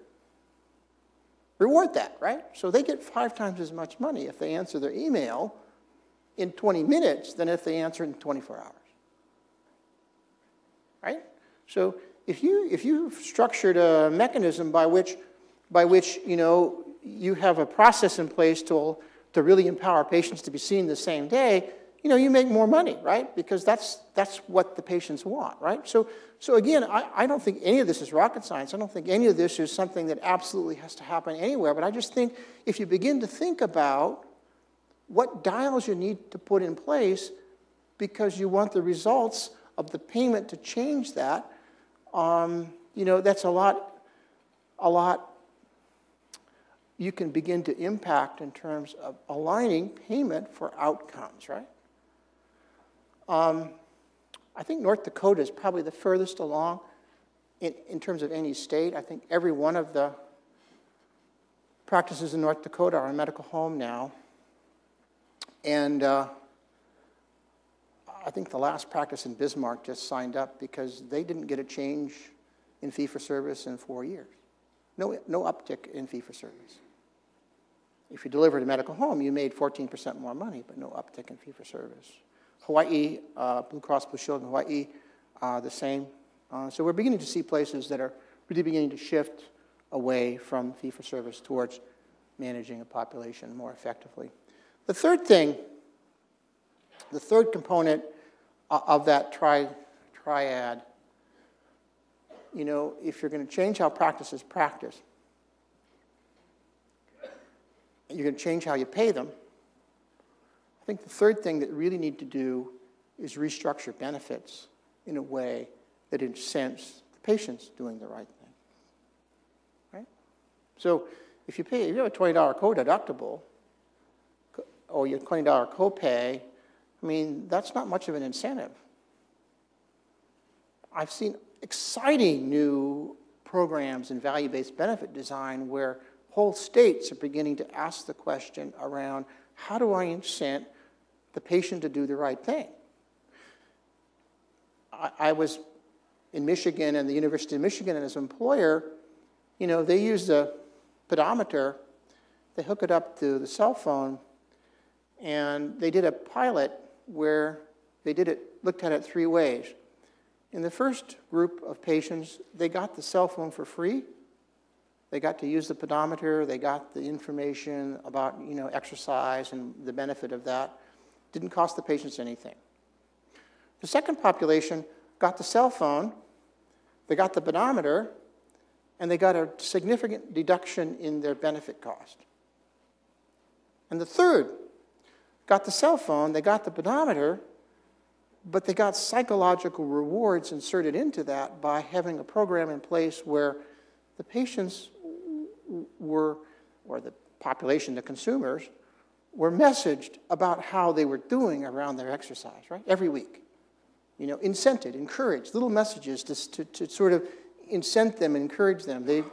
reward that, right? So they get five times as much money if they answer their email in twenty minutes than if they answer it in twenty-four hours, right? So if you if you've structured a mechanism by which by which you know you have a process in place to to really empower patients to be seen the same day, you know, you make more money, right? Because that's, that's what the patients want, right? So, so again, I, I don't think any of this is rocket science. I don't think any of this is something that absolutely has to happen anywhere. But I just think if you begin to think about what dials you need to put in place because you want the results of the payment to change that, um, you know, that's a lot, a lot you can begin to impact in terms of aligning payment for outcomes, right? Um, I think North Dakota is probably the furthest along in, in terms of any state. I think every one of the practices in North Dakota are a medical home now. And uh, I think the last practice in Bismarck just signed up because they didn't get a change in fee-for-service in four years. No, no uptick in fee-for-service. If you delivered a medical home, you made fourteen percent more money, but no uptick in fee-for-service. Hawaii, uh, Blue Cross Blue Shield in Hawaii, uh, the same. Uh, so we're beginning to see places that are really beginning to shift away from fee-for-service towards managing a population more effectively. The third thing, the third component uh, of that tri triad, you know, if you're going to change how practices practice, you're going to change how you pay them. I think the third thing that you really need to do is restructure benefits in a way that incents the patients doing the right thing, right? So if you pay, if you have a twenty dollar co-deductible or your twenty dollar copay, I mean, that's not much of an incentive. I've seen exciting new programs in value-based benefit design where whole states are beginning to ask the question around, how do I incent the patient to do the right thing? I, I was in Michigan, and the University of Michigan, and as an employer, you know, they use the pedometer, they hook it up to the cell phone, and they did a pilot where they did it, looked at it three ways. In the first group of patients, they got the cell phone for free. They got to use the pedometer. They got the information about, you know, exercise and the benefit of that. Didn't cost the patients anything. The second population got the cell phone, they got the pedometer, and they got a significant deduction in their benefit cost. And the third got the cell phone, they got the pedometer, but they got psychological rewards inserted into that by having a program in place where the patients were, or the population, the consumers, were messaged about how they were doing around their exercise, right? Every week. You know, incented, encouraged, little messages to, to, to sort of incent them, encourage them. They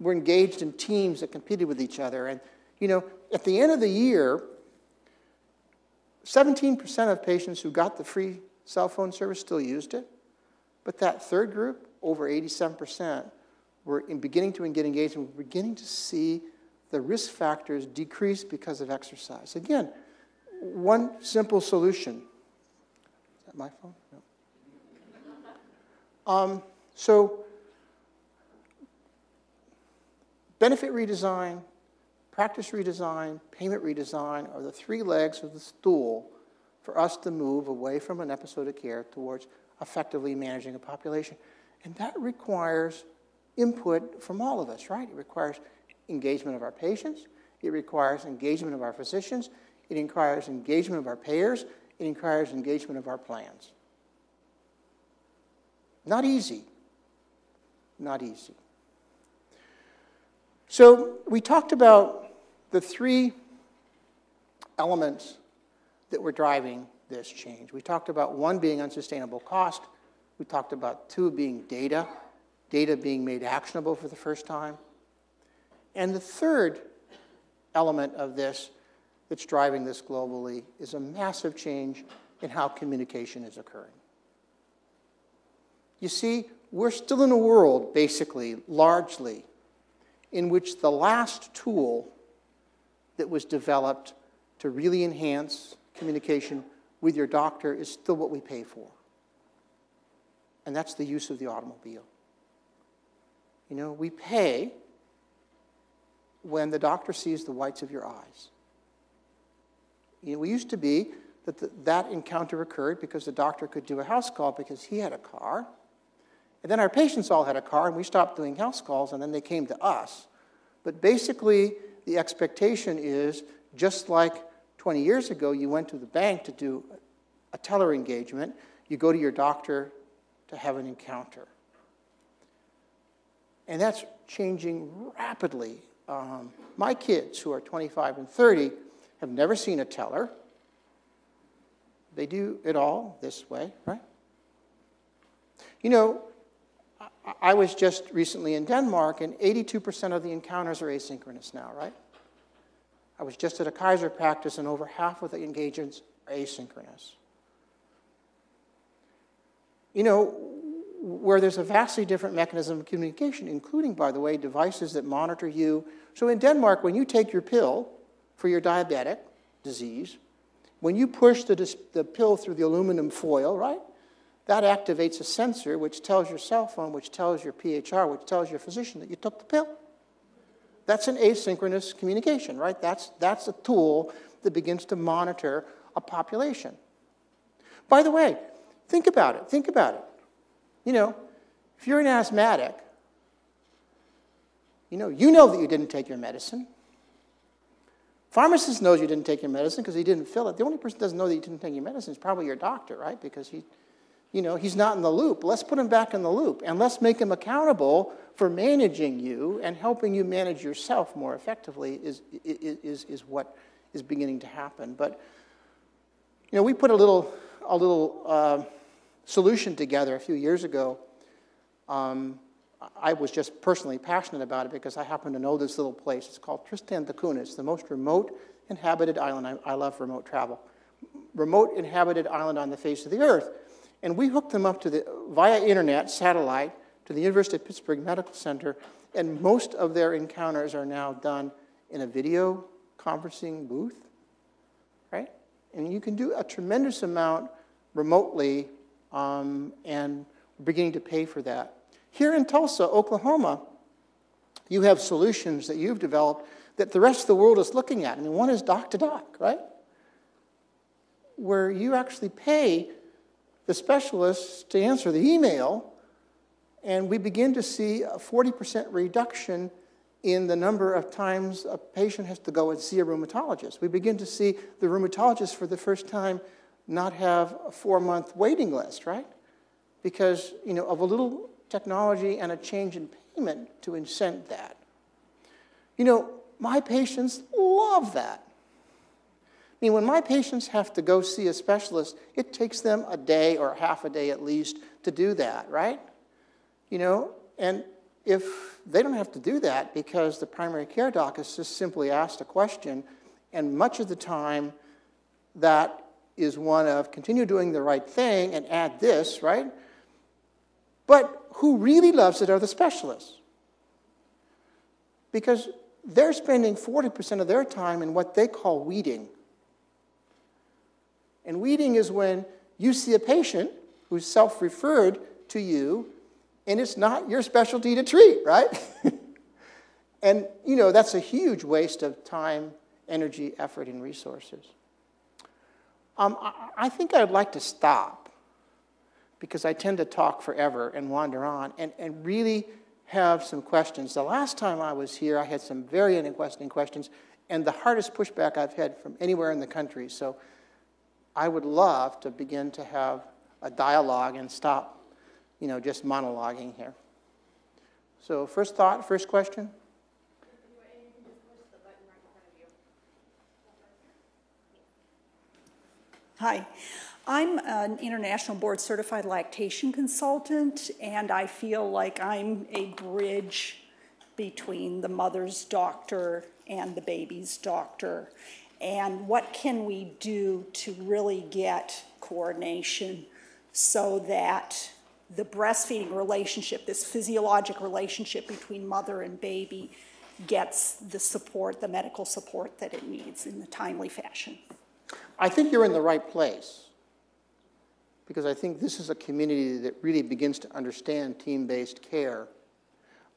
were engaged in teams that competed with each other. And, you know, at the end of the year, seventeen percent of patients who got the free cell phone service still used it. But that third group, over eighty-seven percent, were in beginning to get engaged and we're beginning to see the risk factors decrease because of exercise. Again, one simple solution. Is that my phone? No. Um, so, benefit redesign, practice redesign, payment redesign are the three legs of the stool for us to move away from an episode of care towards effectively managing a population. And that requires input from all of us, right? It requires engagement of our patients, it requires engagement of our physicians, it requires engagement of our payers, it requires engagement of our plans. Not easy. Not easy. So we talked about the three elements that were driving this change. We talked about one being unsustainable cost. We talked about two being data, data being made actionable for the first time. And the third element of this that's driving this globally is a massive change in how communication is occurring. You see, we're still in a world, basically, largely, in which the last tool that was developed to really enhance communication with your doctor is still what we pay for. And that's the use of the automobile. You know, we pay when the doctor sees the whites of your eyes. You know, we used to be that the, that encounter occurred because the doctor could do a house call because he had a car. And then our patients all had a car, and we stopped doing house calls, and then they came to us. But basically, the expectation is, just like twenty years ago, you went to the bank to do a teller engagement, you go to your doctor to have an encounter. And that's changing rapidly. Um, my kids, who are twenty-five and thirty, have never seen a teller. They do it all this way, right? You know, I, I was just recently in Denmark, and eighty-two percent of the encounters are asynchronous now, right? I was just at a Kaiser practice, and over half of the engagements are asynchronous. You know, where there's a vastly different mechanism of communication, including, by the way, devices that monitor you. So in Denmark, when you take your pill for your diabetic disease, when you push the, the pill through the aluminum foil, right, that activates a sensor which tells your cell phone, which tells your P H R, which tells your physician that you took the pill. That's an asynchronous communication, right? That's, that's a tool that begins to monitor a population. By the way, think about it. Think about it. You know, if you're an asthmatic, you know, you know that you didn't take your medicine. Pharmacist knows you didn't take your medicine because he didn't fill it. The only person who doesn't know that you didn't take your medicine is probably your doctor, right? Because he, you know, he's not in the loop. Let's put him back in the loop, and let's make him accountable for managing you, and helping you manage yourself more effectively is, is, is, is what is beginning to happen. But, you know, we put a little, a little... Uh, solution together a few years ago. Um, I was just personally passionate about it because I happen to know this little place. It's called Tristan da Cunha. It's the most remote inhabited island. I, I love remote travel. Remote inhabited island on the face of the earth. And we hooked them up to the, via internet, satellite, to the University of Pittsburgh Medical Center, and most of their encounters are now done in a video conferencing booth, right? And you can do a tremendous amount remotely. Um, and we're beginning to pay for that. Here in Tulsa, Oklahoma, you have solutions that you've developed that the rest of the world is looking at. I mean, one is Doc to Doc, right? Where you actually pay the specialists to answer the email, and we begin to see a forty percent reduction in the number of times a patient has to go and see a rheumatologist. We begin to see the rheumatologist for the first time not have a four-month waiting list, right? Because, you know, of a little technology and a change in payment to incent that. You know, my patients love that. I mean, when my patients have to go see a specialist, it takes them a day or half a day at least to do that, right? You know, and if they don't have to do that because the primary care doc is just simply asked a question, and much of the time that is one of continue doing the right thing and add this, right? But who really loves it are the specialists, because they're spending forty percent of their time in what they call weeding. And weeding is when you see a patient who's self-referred to you, and it's not your specialty to treat, right? And, you know, that's a huge waste of time, energy, effort, and resources. Um, I, I think I'd like to stop, because I tend to talk forever and wander on, and, and really have some questions. The last time I was here, I had some very interesting questions, and the hardest pushback I've had from anywhere in the country. So I would love to begin to have a dialogue and stop, you know, just monologuing here. So first thought, first question. Hi. I'm an international board certified lactation consultant, and I feel like I'm a bridge between the mother's doctor and the baby's doctor. And what can we do to really get coordination so that the breastfeeding relationship, this physiologic relationship between mother and baby, gets the support, the medical support that it needs in a timely fashion? I think you're in the right place, because I think this is a community that really begins to understand team-based care.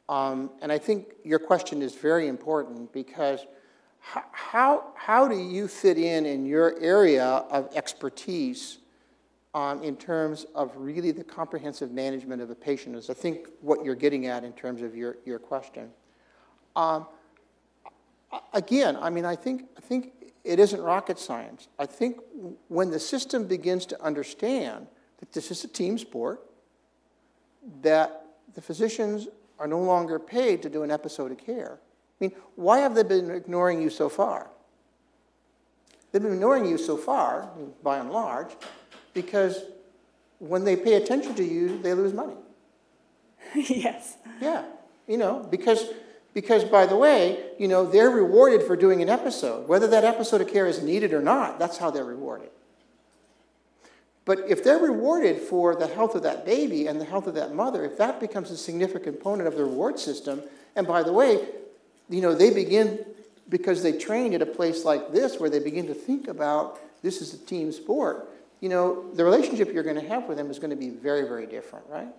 Um, and I think your question is very important, because How, how do you fit in in your area of expertise um, in terms of really the comprehensive management of a patient is, I think, what you're getting at in terms of your, your question. Um, again, I mean, I think, I think it isn't rocket science. I think when the system begins to understand that this is a team sport, that the physicians are no longer paid to do an episode of care. I mean, why have they been ignoring you so far? They've been ignoring you so far, by and large, because when they pay attention to you, they lose money. Yes. Yeah. You know, because, because, by the way, you know, they're rewarded for doing an episode. Whether that episode of care is needed or not, that's how they're rewarded. But if they're rewarded for the health of that baby and the health of that mother, if that becomes a significant component of the reward system, and by the way, you know, they begin, because they trained at a place like this where they begin to think about this is a team sport, you know, the relationship you're going to have with them is going to be very, very different, right?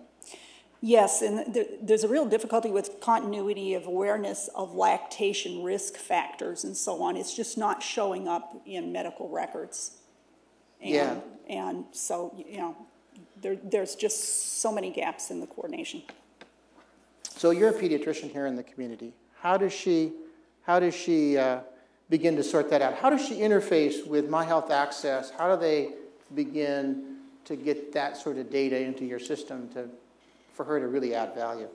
Yes, and there, there's a real difficulty with continuity of awareness of lactation risk factors and so on. It's just not showing up in medical records. And, yeah. And so, you know, there, there's just so many gaps in the coordination. So you're a pediatrician here in the community. How does she, how does she uh, begin to sort that out? How does she interface with My Health Access? How do they begin to get that sort of data into your system to, for her to really add value?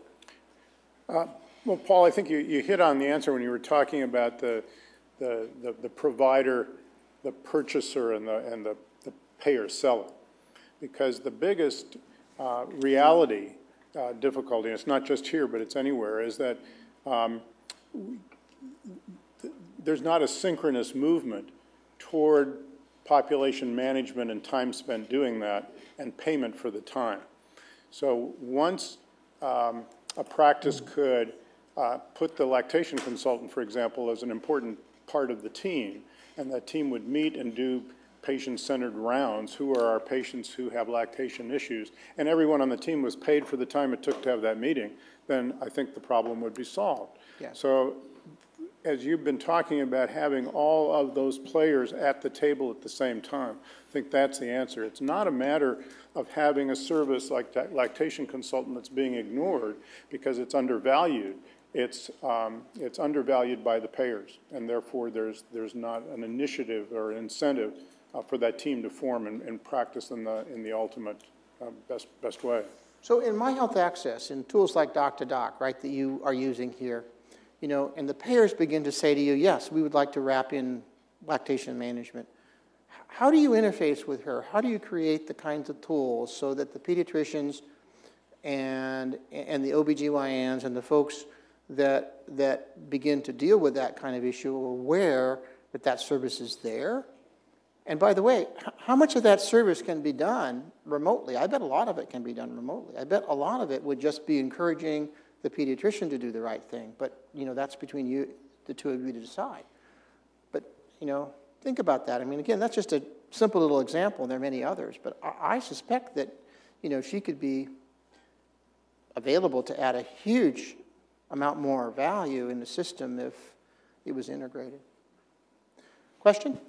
Uh, well, Paul, I think you, you hit on the answer when you were talking about the, the, the, the provider, the purchaser, and the, and the, the payer-seller. Because the biggest uh, reality uh, difficulty, and it's not just here, but it's anywhere, is that Um, there's not a synchronous movement toward population management and time spent doing that and payment for the time. So once um, a practice could uh, put the lactation consultant, for example, as an important part of the team, and that team would meet and do patient-centered rounds, who are our patients who have lactation issues, and everyone on the team was paid for the time it took to have that meeting, then I think the problem would be solved. Yeah. So as you've been talking about having all of those players at the table at the same time, I think that's the answer. It's not a matter of having a service like that lactation consultant that's being ignored because it's undervalued. It's, um, it's undervalued by the payers, and therefore there's, there's not an initiative or an incentive uh, for that team to form and, and practice in the, in the ultimate uh, best, best way. So in My Health Access, in tools like Doc to Doc, right, that you are using here, you know, and the payers begin to say to you, yes, we would like to wrap in lactation management. How do you interface with her? How do you create the kinds of tools so that the pediatricians and, and the O B G Y Ns and the folks that, that begin to deal with that kind of issue are aware that that service is there? And by the way, how much of that service can be done remotely? I bet a lot of it can be done remotely. I bet a lot of it would just be encouraging the pediatrician to do the right thing. But, you know, that's between you, the two of you to decide. But, you know, think about that. I mean, again, that's just a simple little example. There are many others. But I, I suspect that, you know, she could be available to add a huge amount more value in the system if it was integrated. Question?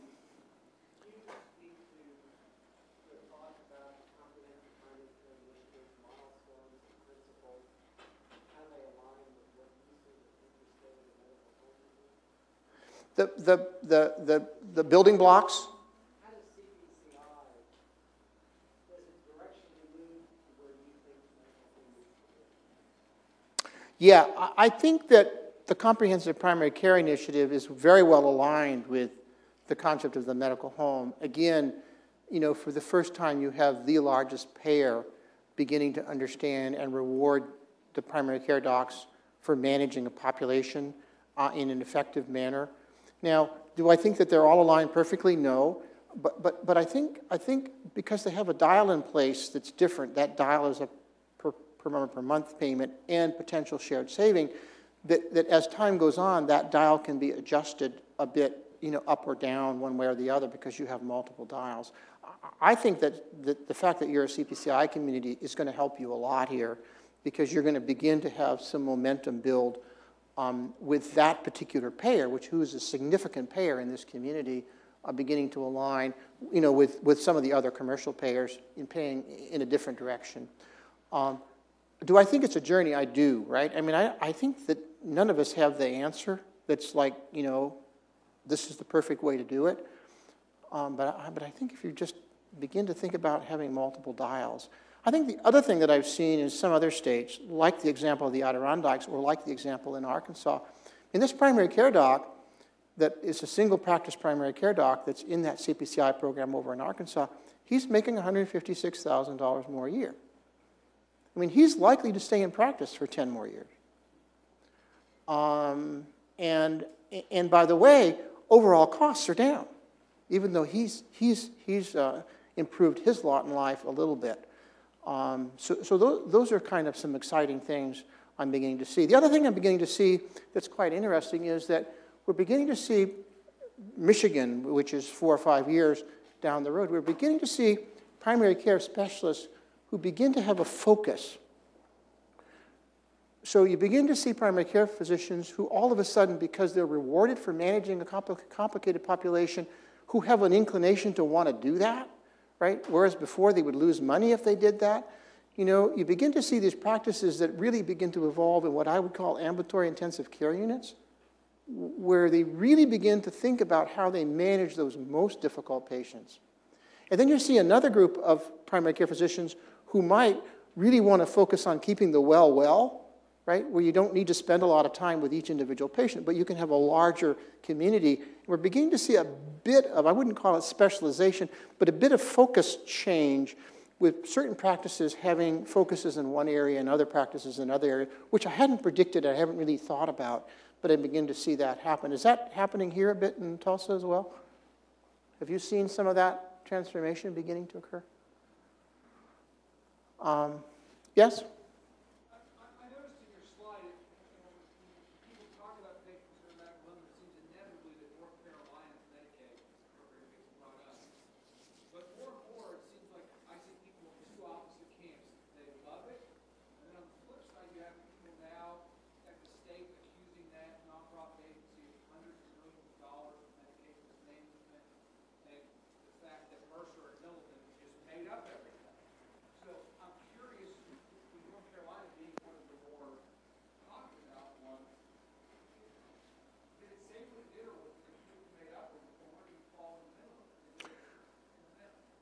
The, the, the, the, the building blocks? How does C P C I, does it directionally move where you think? Yeah, I think that the Comprehensive Primary Care Initiative is very well aligned with the concept of the medical home. Again, you know, for the first time you have the largest payer beginning to understand and reward the primary care docs for managing a population uh, in an effective manner. Now, do I think that they're all aligned perfectly? No, but, but, but I, think, I think because they have a dial in place that's different, that dial is a per, per member per month payment and potential shared saving, that, that as time goes on, that dial can be adjusted a bit, you know, up or down one way or the other because you have multiple dials. I think that the, the fact that you're a C P C I community is going to help you a lot here because you're going to begin to have some momentum build Um, with that particular payer, which who is a significant payer in this community, uh, beginning to align, you know, with, with some of the other commercial payers in paying in a different direction. Um, do I think it's a journey? I do, right? I mean, I, I think that none of us have the answer that's like, you know, this is the perfect way to do it. Um, but, I, but I think if you just begin to think about having multiple dials, I think the other thing that I've seen in some other states, like the example of the Adirondacks or like the example in Arkansas, in this primary care doc that is a single practice primary care doc that's in that C P C I program over in Arkansas, he's making one hundred fifty-six thousand dollars more a year. I mean, he's likely to stay in practice for ten more years. Um, and, and by the way, overall costs are down, even though he's, he's, he's uh, improved his lot in life a little bit. Um, so so those, those are kind of some exciting things I'm beginning to see. The other thing I'm beginning to see that's quite interesting is that we're beginning to see Michigan, which is four or five years down the road, we're beginning to see primary care specialists who begin to have a focus. So you begin to see primary care physicians who all of a sudden, because they're rewarded for managing a compl- complicated population, who have an inclination to want to do that. Right? Whereas before they would lose money if they did that. You know, you begin to see these practices that really begin to evolve in what I would call ambulatory intensive care units, where they really begin to think about how they manage those most difficult patients. And then you see another group of primary care physicians who might really want to focus on keeping the well well, right? Where you don't need to spend a lot of time with each individual patient, but you can have a larger community. We're beginning to see a bit of, I wouldn't call it specialization, but a bit of focus change with certain practices having focuses in one area and other practices in another area, which I hadn't predicted, I haven't really thought about, but I begin to see that happen. Is that happening here a bit in Tulsa as well? Have you seen some of that transformation beginning to occur? Um, yes?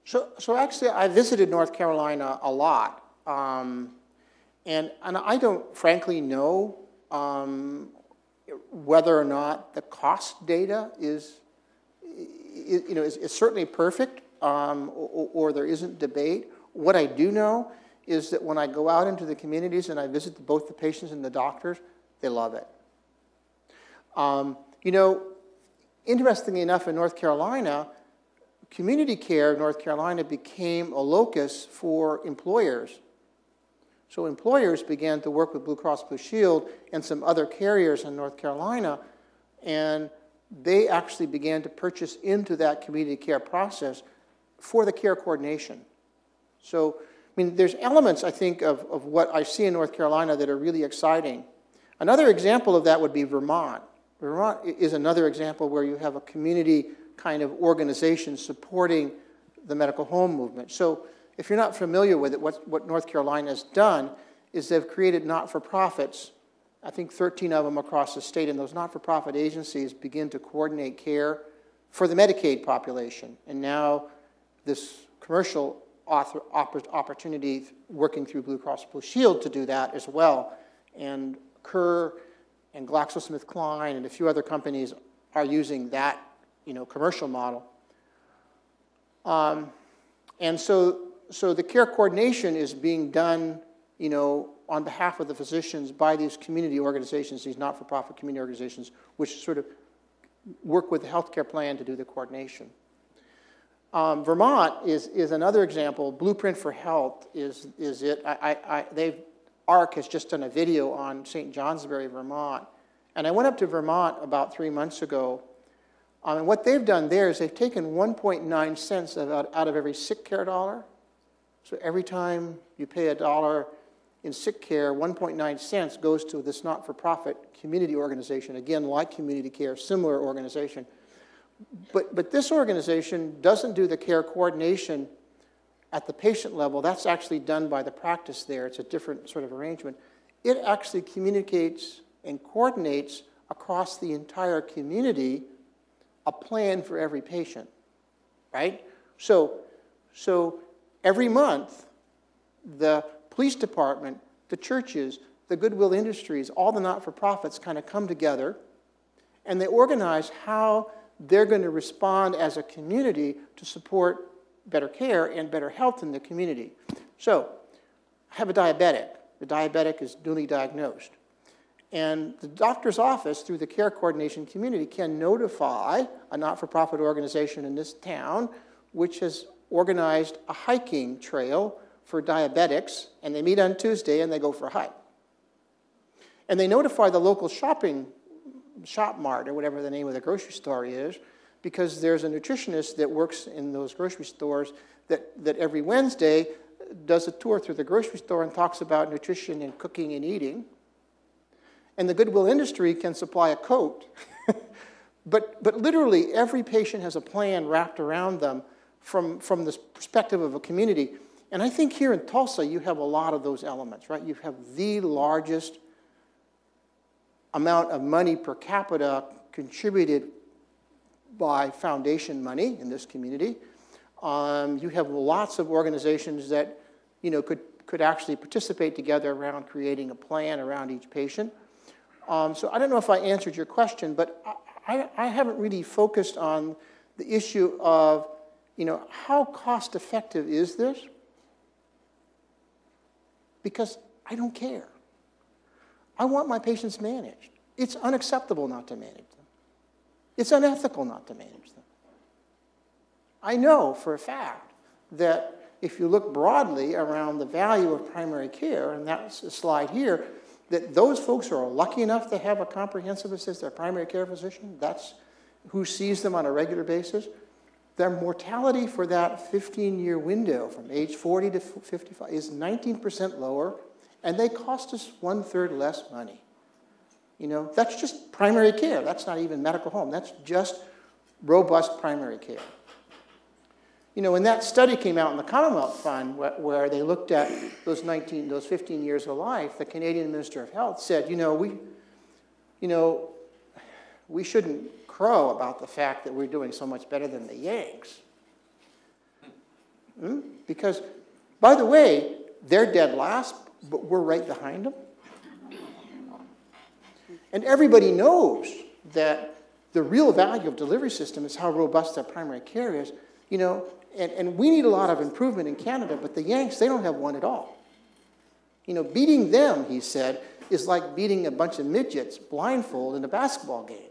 So, so actually, I visited North Carolina a lot um, And, and I don't frankly know um, whether or not the cost data is, you know, is, is certainly perfect, um, or, or there isn't debate. What I do know is that when I go out into the communities and I visit both the patients and the doctors, they love it. Um, you know, interestingly enough, in North Carolina, Community Care North Carolina became a locus for employers. So employers began to work with Blue Cross Blue Shield and some other carriers in North Carolina, and they actually began to purchase into that community care process for the care coordination. So, I mean, there's elements, I think, of, of what I see in North Carolina that are really exciting. Another example of that would be Vermont. Vermont is another example where you have a community kind of organization supporting the medical home movement. So if you're not familiar with it, what, what North Carolina's done is they've created not-for-profits, I think thirteen of them across the state, and those not-for-profit agencies begin to coordinate care for the Medicaid population. And now this commercial author, opp- opportunity working through Blue Cross Blue Shield to do that as well. And Kerr and GlaxoSmithKline and a few other companies are using that, you know, commercial model. Um, and so, so the care coordination is being done, you know, on behalf of the physicians by these community organizations, these not-for-profit community organizations, which sort of work with the healthcare plan to do the coordination. Um, Vermont is, is another example. Blueprint for Health is, is it. I, I, I, they've, ARC has just done a video on Saint Johnsbury, Vermont. And I went up to Vermont about three months ago. Um, and what they've done there is they've taken one point nine cents out, out of every sick care dollar. So every time you pay a dollar in sick care, one point nine cents goes to this not-for-profit community organization, again, like Community Care, similar organization. But, but this organization doesn't do the care coordination at the patient level. That's actually done by the practice there. It's a different sort of arrangement. It actually communicates and coordinates across the entire community a plan for every patient, right? So, so every month, the police department, the churches, the Goodwill Industries, all the not-for-profits kind of come together, and they organize how they're going to respond as a community to support better care and better health in the community. So I have a diabetic. The diabetic is newly diagnosed. And the doctor's office, through the care coordination community, can notify a not-for-profit organization in this town which has organized a hiking trail for diabetics, and they meet on Tuesday and they go for a hike. And they notify the local shopping, shop mart, or whatever the name of the grocery store is, because there's a nutritionist that works in those grocery stores that, that every Wednesday does a tour through the grocery store and talks about nutrition and cooking and eating. And the Goodwill Industry can supply a coat. but, but literally every patient has a plan wrapped around them from, from the perspective of a community. And I think here in Tulsa you have a lot of those elements, right? You have the largest amount of money per capita contributed by foundation money in this community. Um, you have lots of organizations that, you know, could, could actually participate together around creating a plan around each patient. Um, so I don't know if I answered your question, but I, I, I haven't really focused on the issue of, you know, how cost effective is this? Because I don't care. I want my patients managed. It's unacceptable not to manage them. It's unethical not to manage them. I know for a fact that if you look broadly around the value of primary care, and that's a slide here, that those folks who are lucky enough to have a comprehensivist as their primary care physician, that's who sees them on a regular basis, their mortality for that fifteen-year window from age forty to fifty-five is nineteen percent lower, and they cost us one-third less money. You know, that's just primary care. That's not even medical home. That's just robust primary care. You know, when that study came out in the Commonwealth Fund where, where they looked at those nineteen, those fifteen years of life, the Canadian Minister of Health said, you know, we, you know, we shouldn't crow about the fact that we're doing so much better than the Yanks. Hmm? Because, by the way, they're dead last but we're right behind them. And everybody knows that the real value of delivery system is how robust that primary care is. You know, and, and we need a lot of improvement in Canada, but the Yanks, they don't have one at all. You know, beating them, he said, is like beating a bunch of midgets blindfold in a basketball game.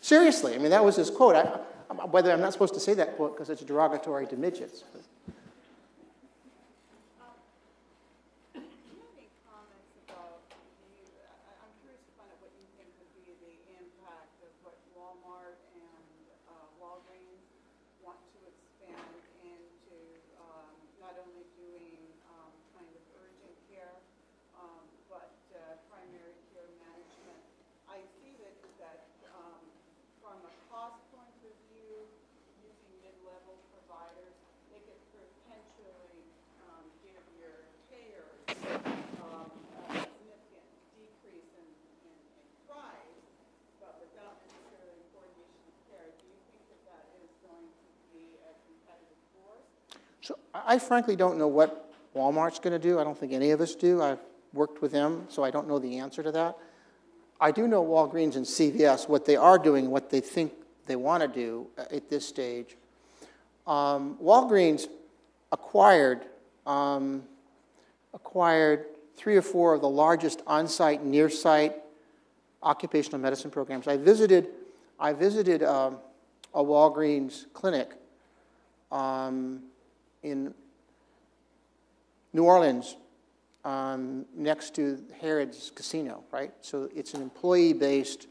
Seriously, I mean, that was his quote. I, I, whether I'm not supposed to say that quote because it's derogatory to midgets. But. I frankly don't know what Walmart's going to do. I don't think any of us do. I've worked with them, so I don't know the answer to that. I do know Walgreens and C V S, what they are doing, what they think they want to do at this stage. Um, Walgreens acquired, um, acquired three or four of the largest on-site, near-site occupational medicine programs. I visited, I visited um, a Walgreens clinic um, in New Orleans, um, next to Harrod's Casino, right? So it's an employee-based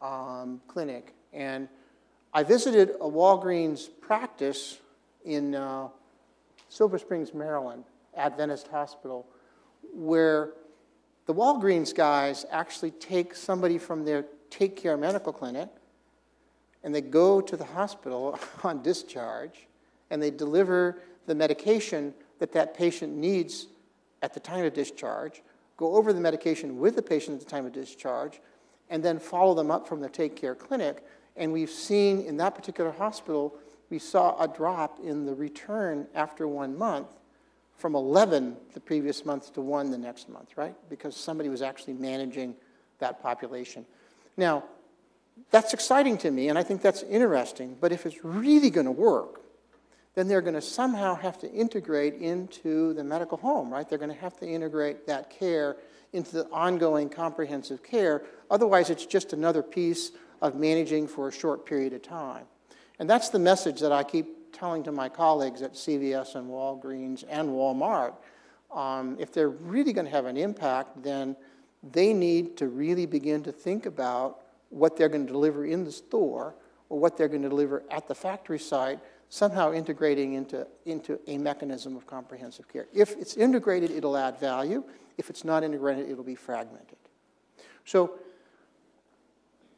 um, clinic. And I visited a Walgreens practice in uh, Silver Springs, Maryland, Adventist Hospital, where the Walgreens guys actually take somebody from their Take Care Medical Clinic, and they go to the hospital on discharge, and they deliver the medication that that patient needs at the time of discharge, go over the medication with the patient at the time of discharge, and then follow them up from the Take Care clinic. And we've seen in that particular hospital, we saw a drop in the return after one month from eleven the previous month to one the next month, right? Because somebody was actually managing that population. Now, that's exciting to me, and I think that's interesting, but if it's really going to work, then they're going to somehow have to integrate into the medical home, right? They're going to have to integrate that care into the ongoing comprehensive care. Otherwise, it's just another piece of managing for a short period of time. And that's the message that I keep telling to my colleagues at C V S and Walgreens and Walmart. Um, if they're really going to have an impact, then they need to really begin to think about what they're going to deliver in the store or what they're going to deliver at the factory site, somehow integrating into, into a mechanism of comprehensive care. If it's integrated, it'll add value. If it's not integrated, it'll be fragmented. So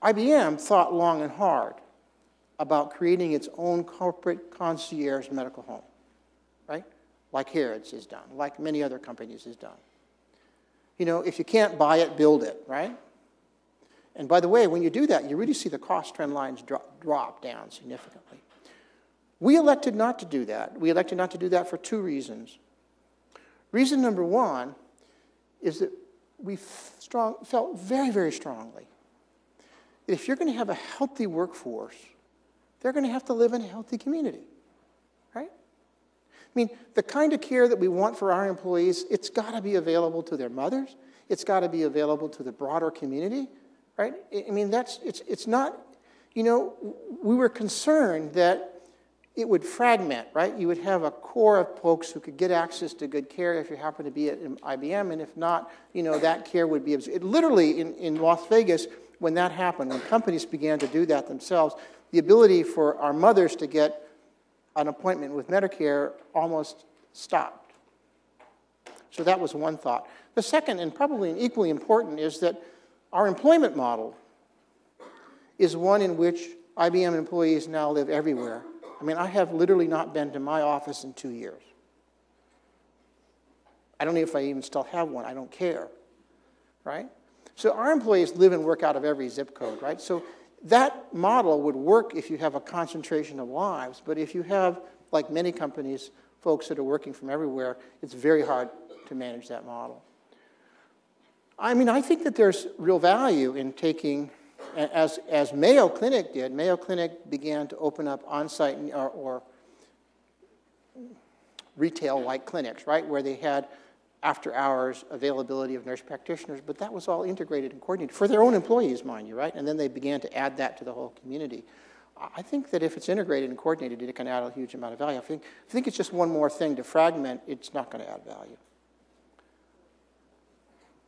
I B M thought long and hard about creating its own corporate concierge medical home, right? Like Harrods has done, like many other companies has done. You know, if you can't buy it, build it, right? And by the way, when you do that, you really see the cost trend lines drop, drop down significantly. We elected not to do that. We elected not to do that for two reasons. Reason number one is that we strong, felt very, very strongly that if you're going to have a healthy workforce, they're going to have to live in a healthy community, right? I mean, the kind of care that we want for our employees, it's got to be available to their mothers. It's got to be available to the broader community, right? I mean, that's, it's, it's not, you know, we were concerned that it would fragment, right? You would have a core of folks who could get access to good care if you happen to be at I B M, and if not, you know, that care would be absorbed. It literally, in, in Las Vegas, when that happened, when companies began to do that themselves, the ability for our mothers to get an appointment with Medicare almost stopped. So that was one thought. The second, and probably equally important, is that our employment model is one in which I B M employees now live everywhere. I mean, I have literally not been to my office in two years. I don't know if I even still have one. I don't care, right? So our employees live and work out of every zip code, right? So that model would work if you have a concentration of lives, but if you have, like many companies, folks that are working from everywhere, it's very hard to manage that model. I mean, I think that there's real value in taking, as, as Mayo Clinic did, Mayo Clinic began to open up on-site or, or retail-like clinics, right, where they had after-hours availability of nurse practitioners, but that was all integrated and coordinated for their own employees, mind you, right? And then they began to add that to the whole community. I think that if it's integrated and coordinated, it can add a huge amount of value. I think, I think it's just one more thing to fragment. It's not going to add value.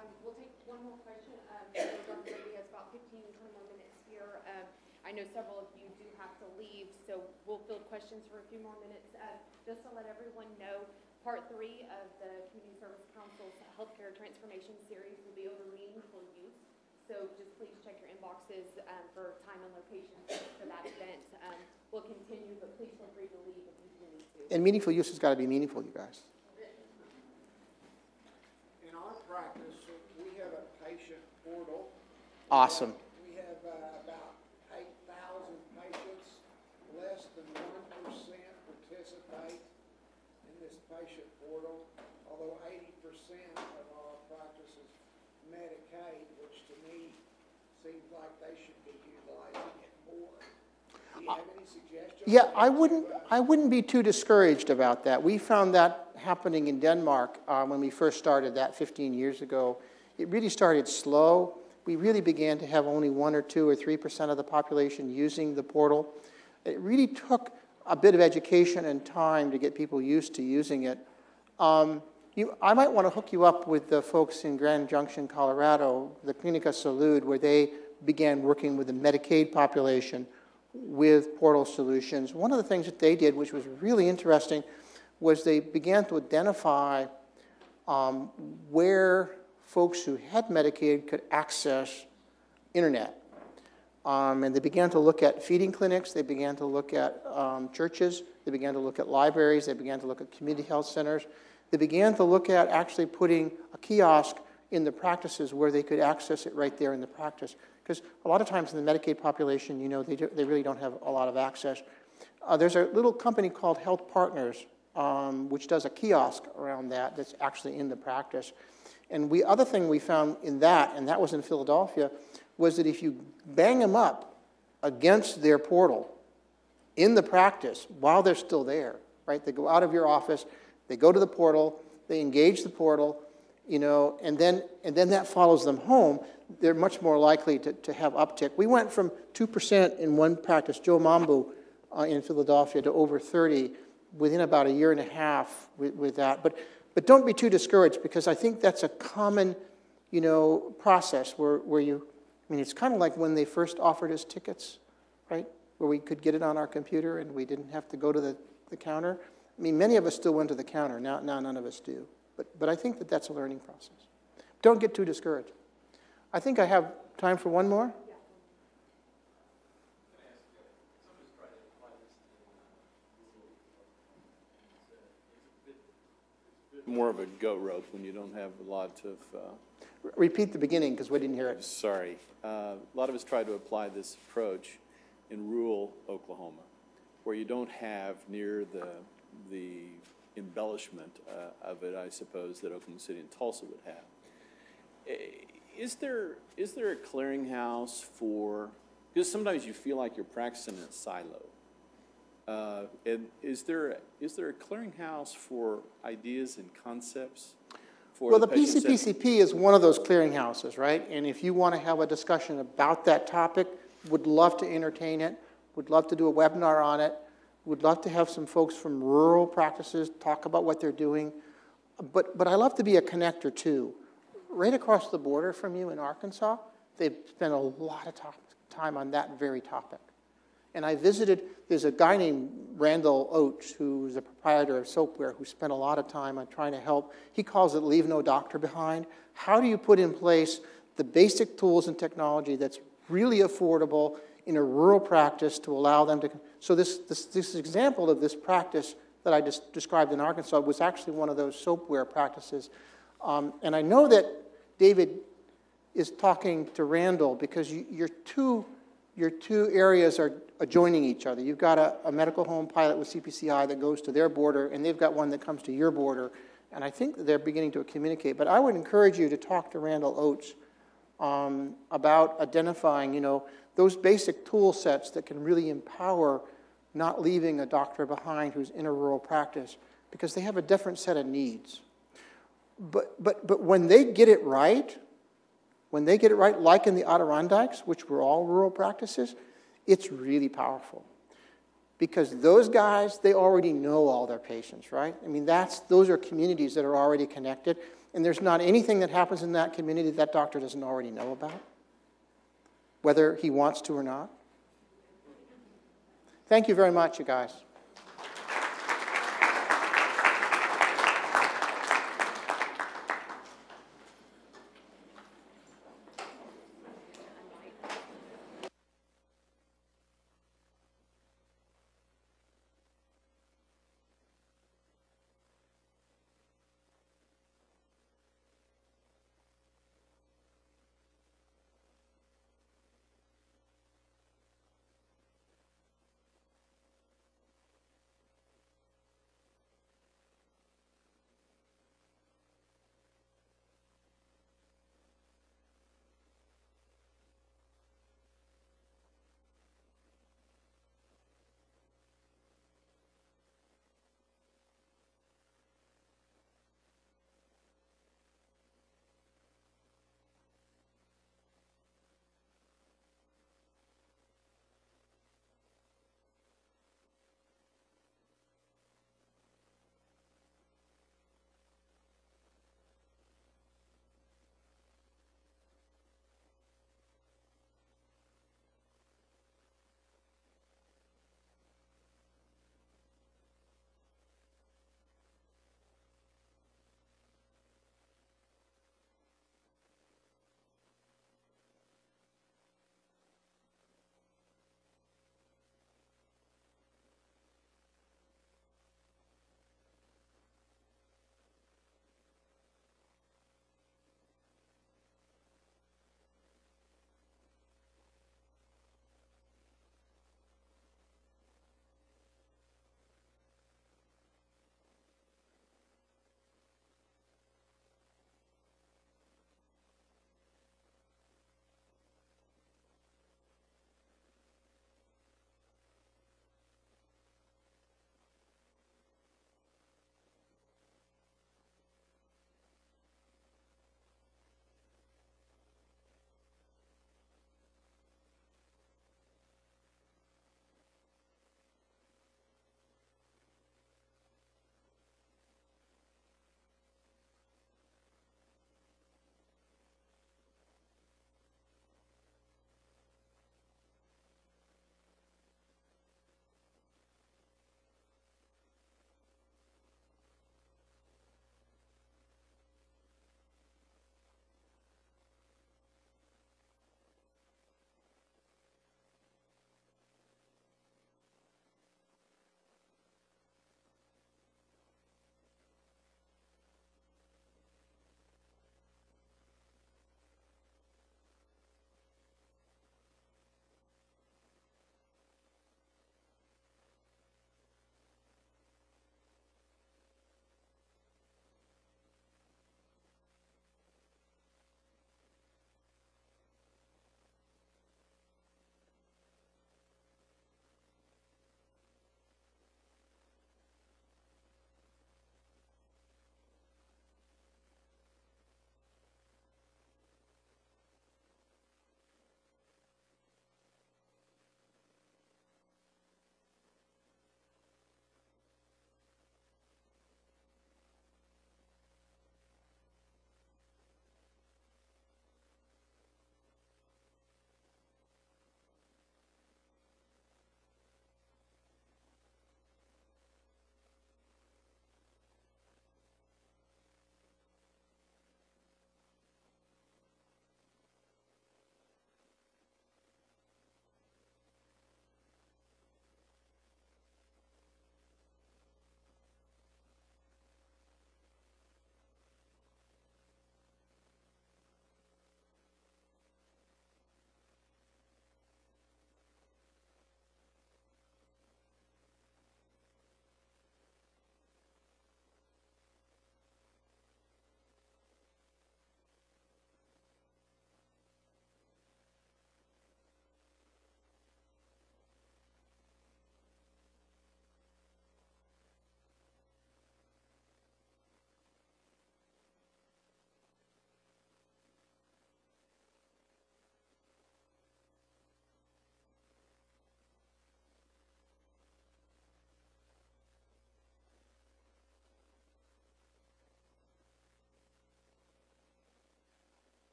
Um, we'll take one more question. Um, Doctor Grundy has about fifteen, twenty more minutes here. Um, I know several of you do have to leave, so we'll field questions for a few more minutes. Uh, just to let everyone know, part three of the Community Service Council's Healthcare Transformation Series will be over meaningful use. So just please check your inboxes um, for time and location for that event. Um, we'll continue, but please feel free to leave if you need to. And meaningful use has got to be meaningful, you guys. In our practice, we have a patient portal. Awesome. We have uh, about eight thousand patients. Less than one percent participate this patient portal, although eighty percent of our practice is Medicaid, which to me seems like they should be utilizing it more. Do you have any suggestions? Yeah, I wouldn't, I wouldn't be too discouraged about that. We found that happening in Denmark uh, when we first started that fifteen years ago. It really started slow. We really began to have only one or two or three percent of the population using the portal. It really took a bit of education and time to get people used to using it. Um, you, I might want to hook you up with the folks in Grand Junction, Colorado, the Clinica Salud, where they began working with the Medicaid population with portal solutions. One of the things that they did, which was really interesting, was they began to identify um, where folks who had Medicaid could access internet. Um, and they began to look at feeding clinics, they began to look at um, churches, they began to look at libraries, they began to look at community health centers. They began to look at actually putting a kiosk in the practices where they could access it right there in the practice. Because a lot of times in the Medicaid population, you know, they, do, they really don't have a lot of access. Uh, there's a little company called Health Partners, um, which does a kiosk around that that's actually in the practice. And the other thing we found in that, and that was in Philadelphia, was that if you bang them up against their portal in the practice while they're still there, right? They go out of your office, they go to the portal, they engage the portal, you know, and then, and then that follows them home. They're much more likely to, to have uptick. We went from two percent in one practice, Joe Mambu uh, in Philadelphia, to over thirty within about a year and a half with, with that. But, but don't be too discouraged, because I think that's a common, you know, process where, where you, I mean, it's kind of like when they first offered us tickets, right, where we could get it on our computer and we didn't have to go to the, the counter. I mean, many of us still went to the counter. Now, now none of us do. But, but I think that that's a learning process. Don't get too discouraged. I think I have time for one more. More of a go rope when you don't have a lot of... Uh... Repeat the beginning, because we didn't hear it. Sorry. Uh, a lot of us try to apply this approach in rural Oklahoma, where you don't have near the, the embellishment uh, of it, I suppose, that Oklahoma City and Tulsa would have. Is there, is there a clearinghouse for... Because sometimes you feel like you're practicing in a silo. Uh, and is there, is there a clearinghouse for ideas and concepts? For well, the, the P C P C P is one of those clearinghouses, right? And if you want to have a discussion about that topic, would love to entertain it, would love to do a webinar on it, would love to have some folks from rural practices talk about what they're doing. But, but I love to be a connector, too. Right across the border from you in Arkansas, they've spent a lot of time on that very topic. And I visited, there's a guy named Randall Oates, who's a proprietor of Soapware, who spent a lot of time on trying to help. He calls it leave no doctor behind. How do you put in place the basic tools and technology that's really affordable in a rural practice to allow them to... So this, this, this example of this practice that I just described in Arkansas was actually one of those Soapware practices. Um, and I know that David is talking to Randall, because you, you're two... your two areas are adjoining each other. You've got a, a medical home pilot with C P C I that goes to their border, and they've got one that comes to your border. And I think they're beginning to communicate. But I would encourage you to talk to Randall Oates um, about identifying, you know, those basic tool sets that can really empower not leaving a doctor behind who's in a rural practice, because they have a different set of needs. But, but, but when they get it right, when they get it right, like in the Adirondacks, which were all rural practices, it's really powerful. Because those guys, they already know all their patients, right? I mean, that's, those are communities that are already connected, and there's not anything that happens in that community that doctor doesn't already know about, whether he wants to or not. Thank you very much, you guys.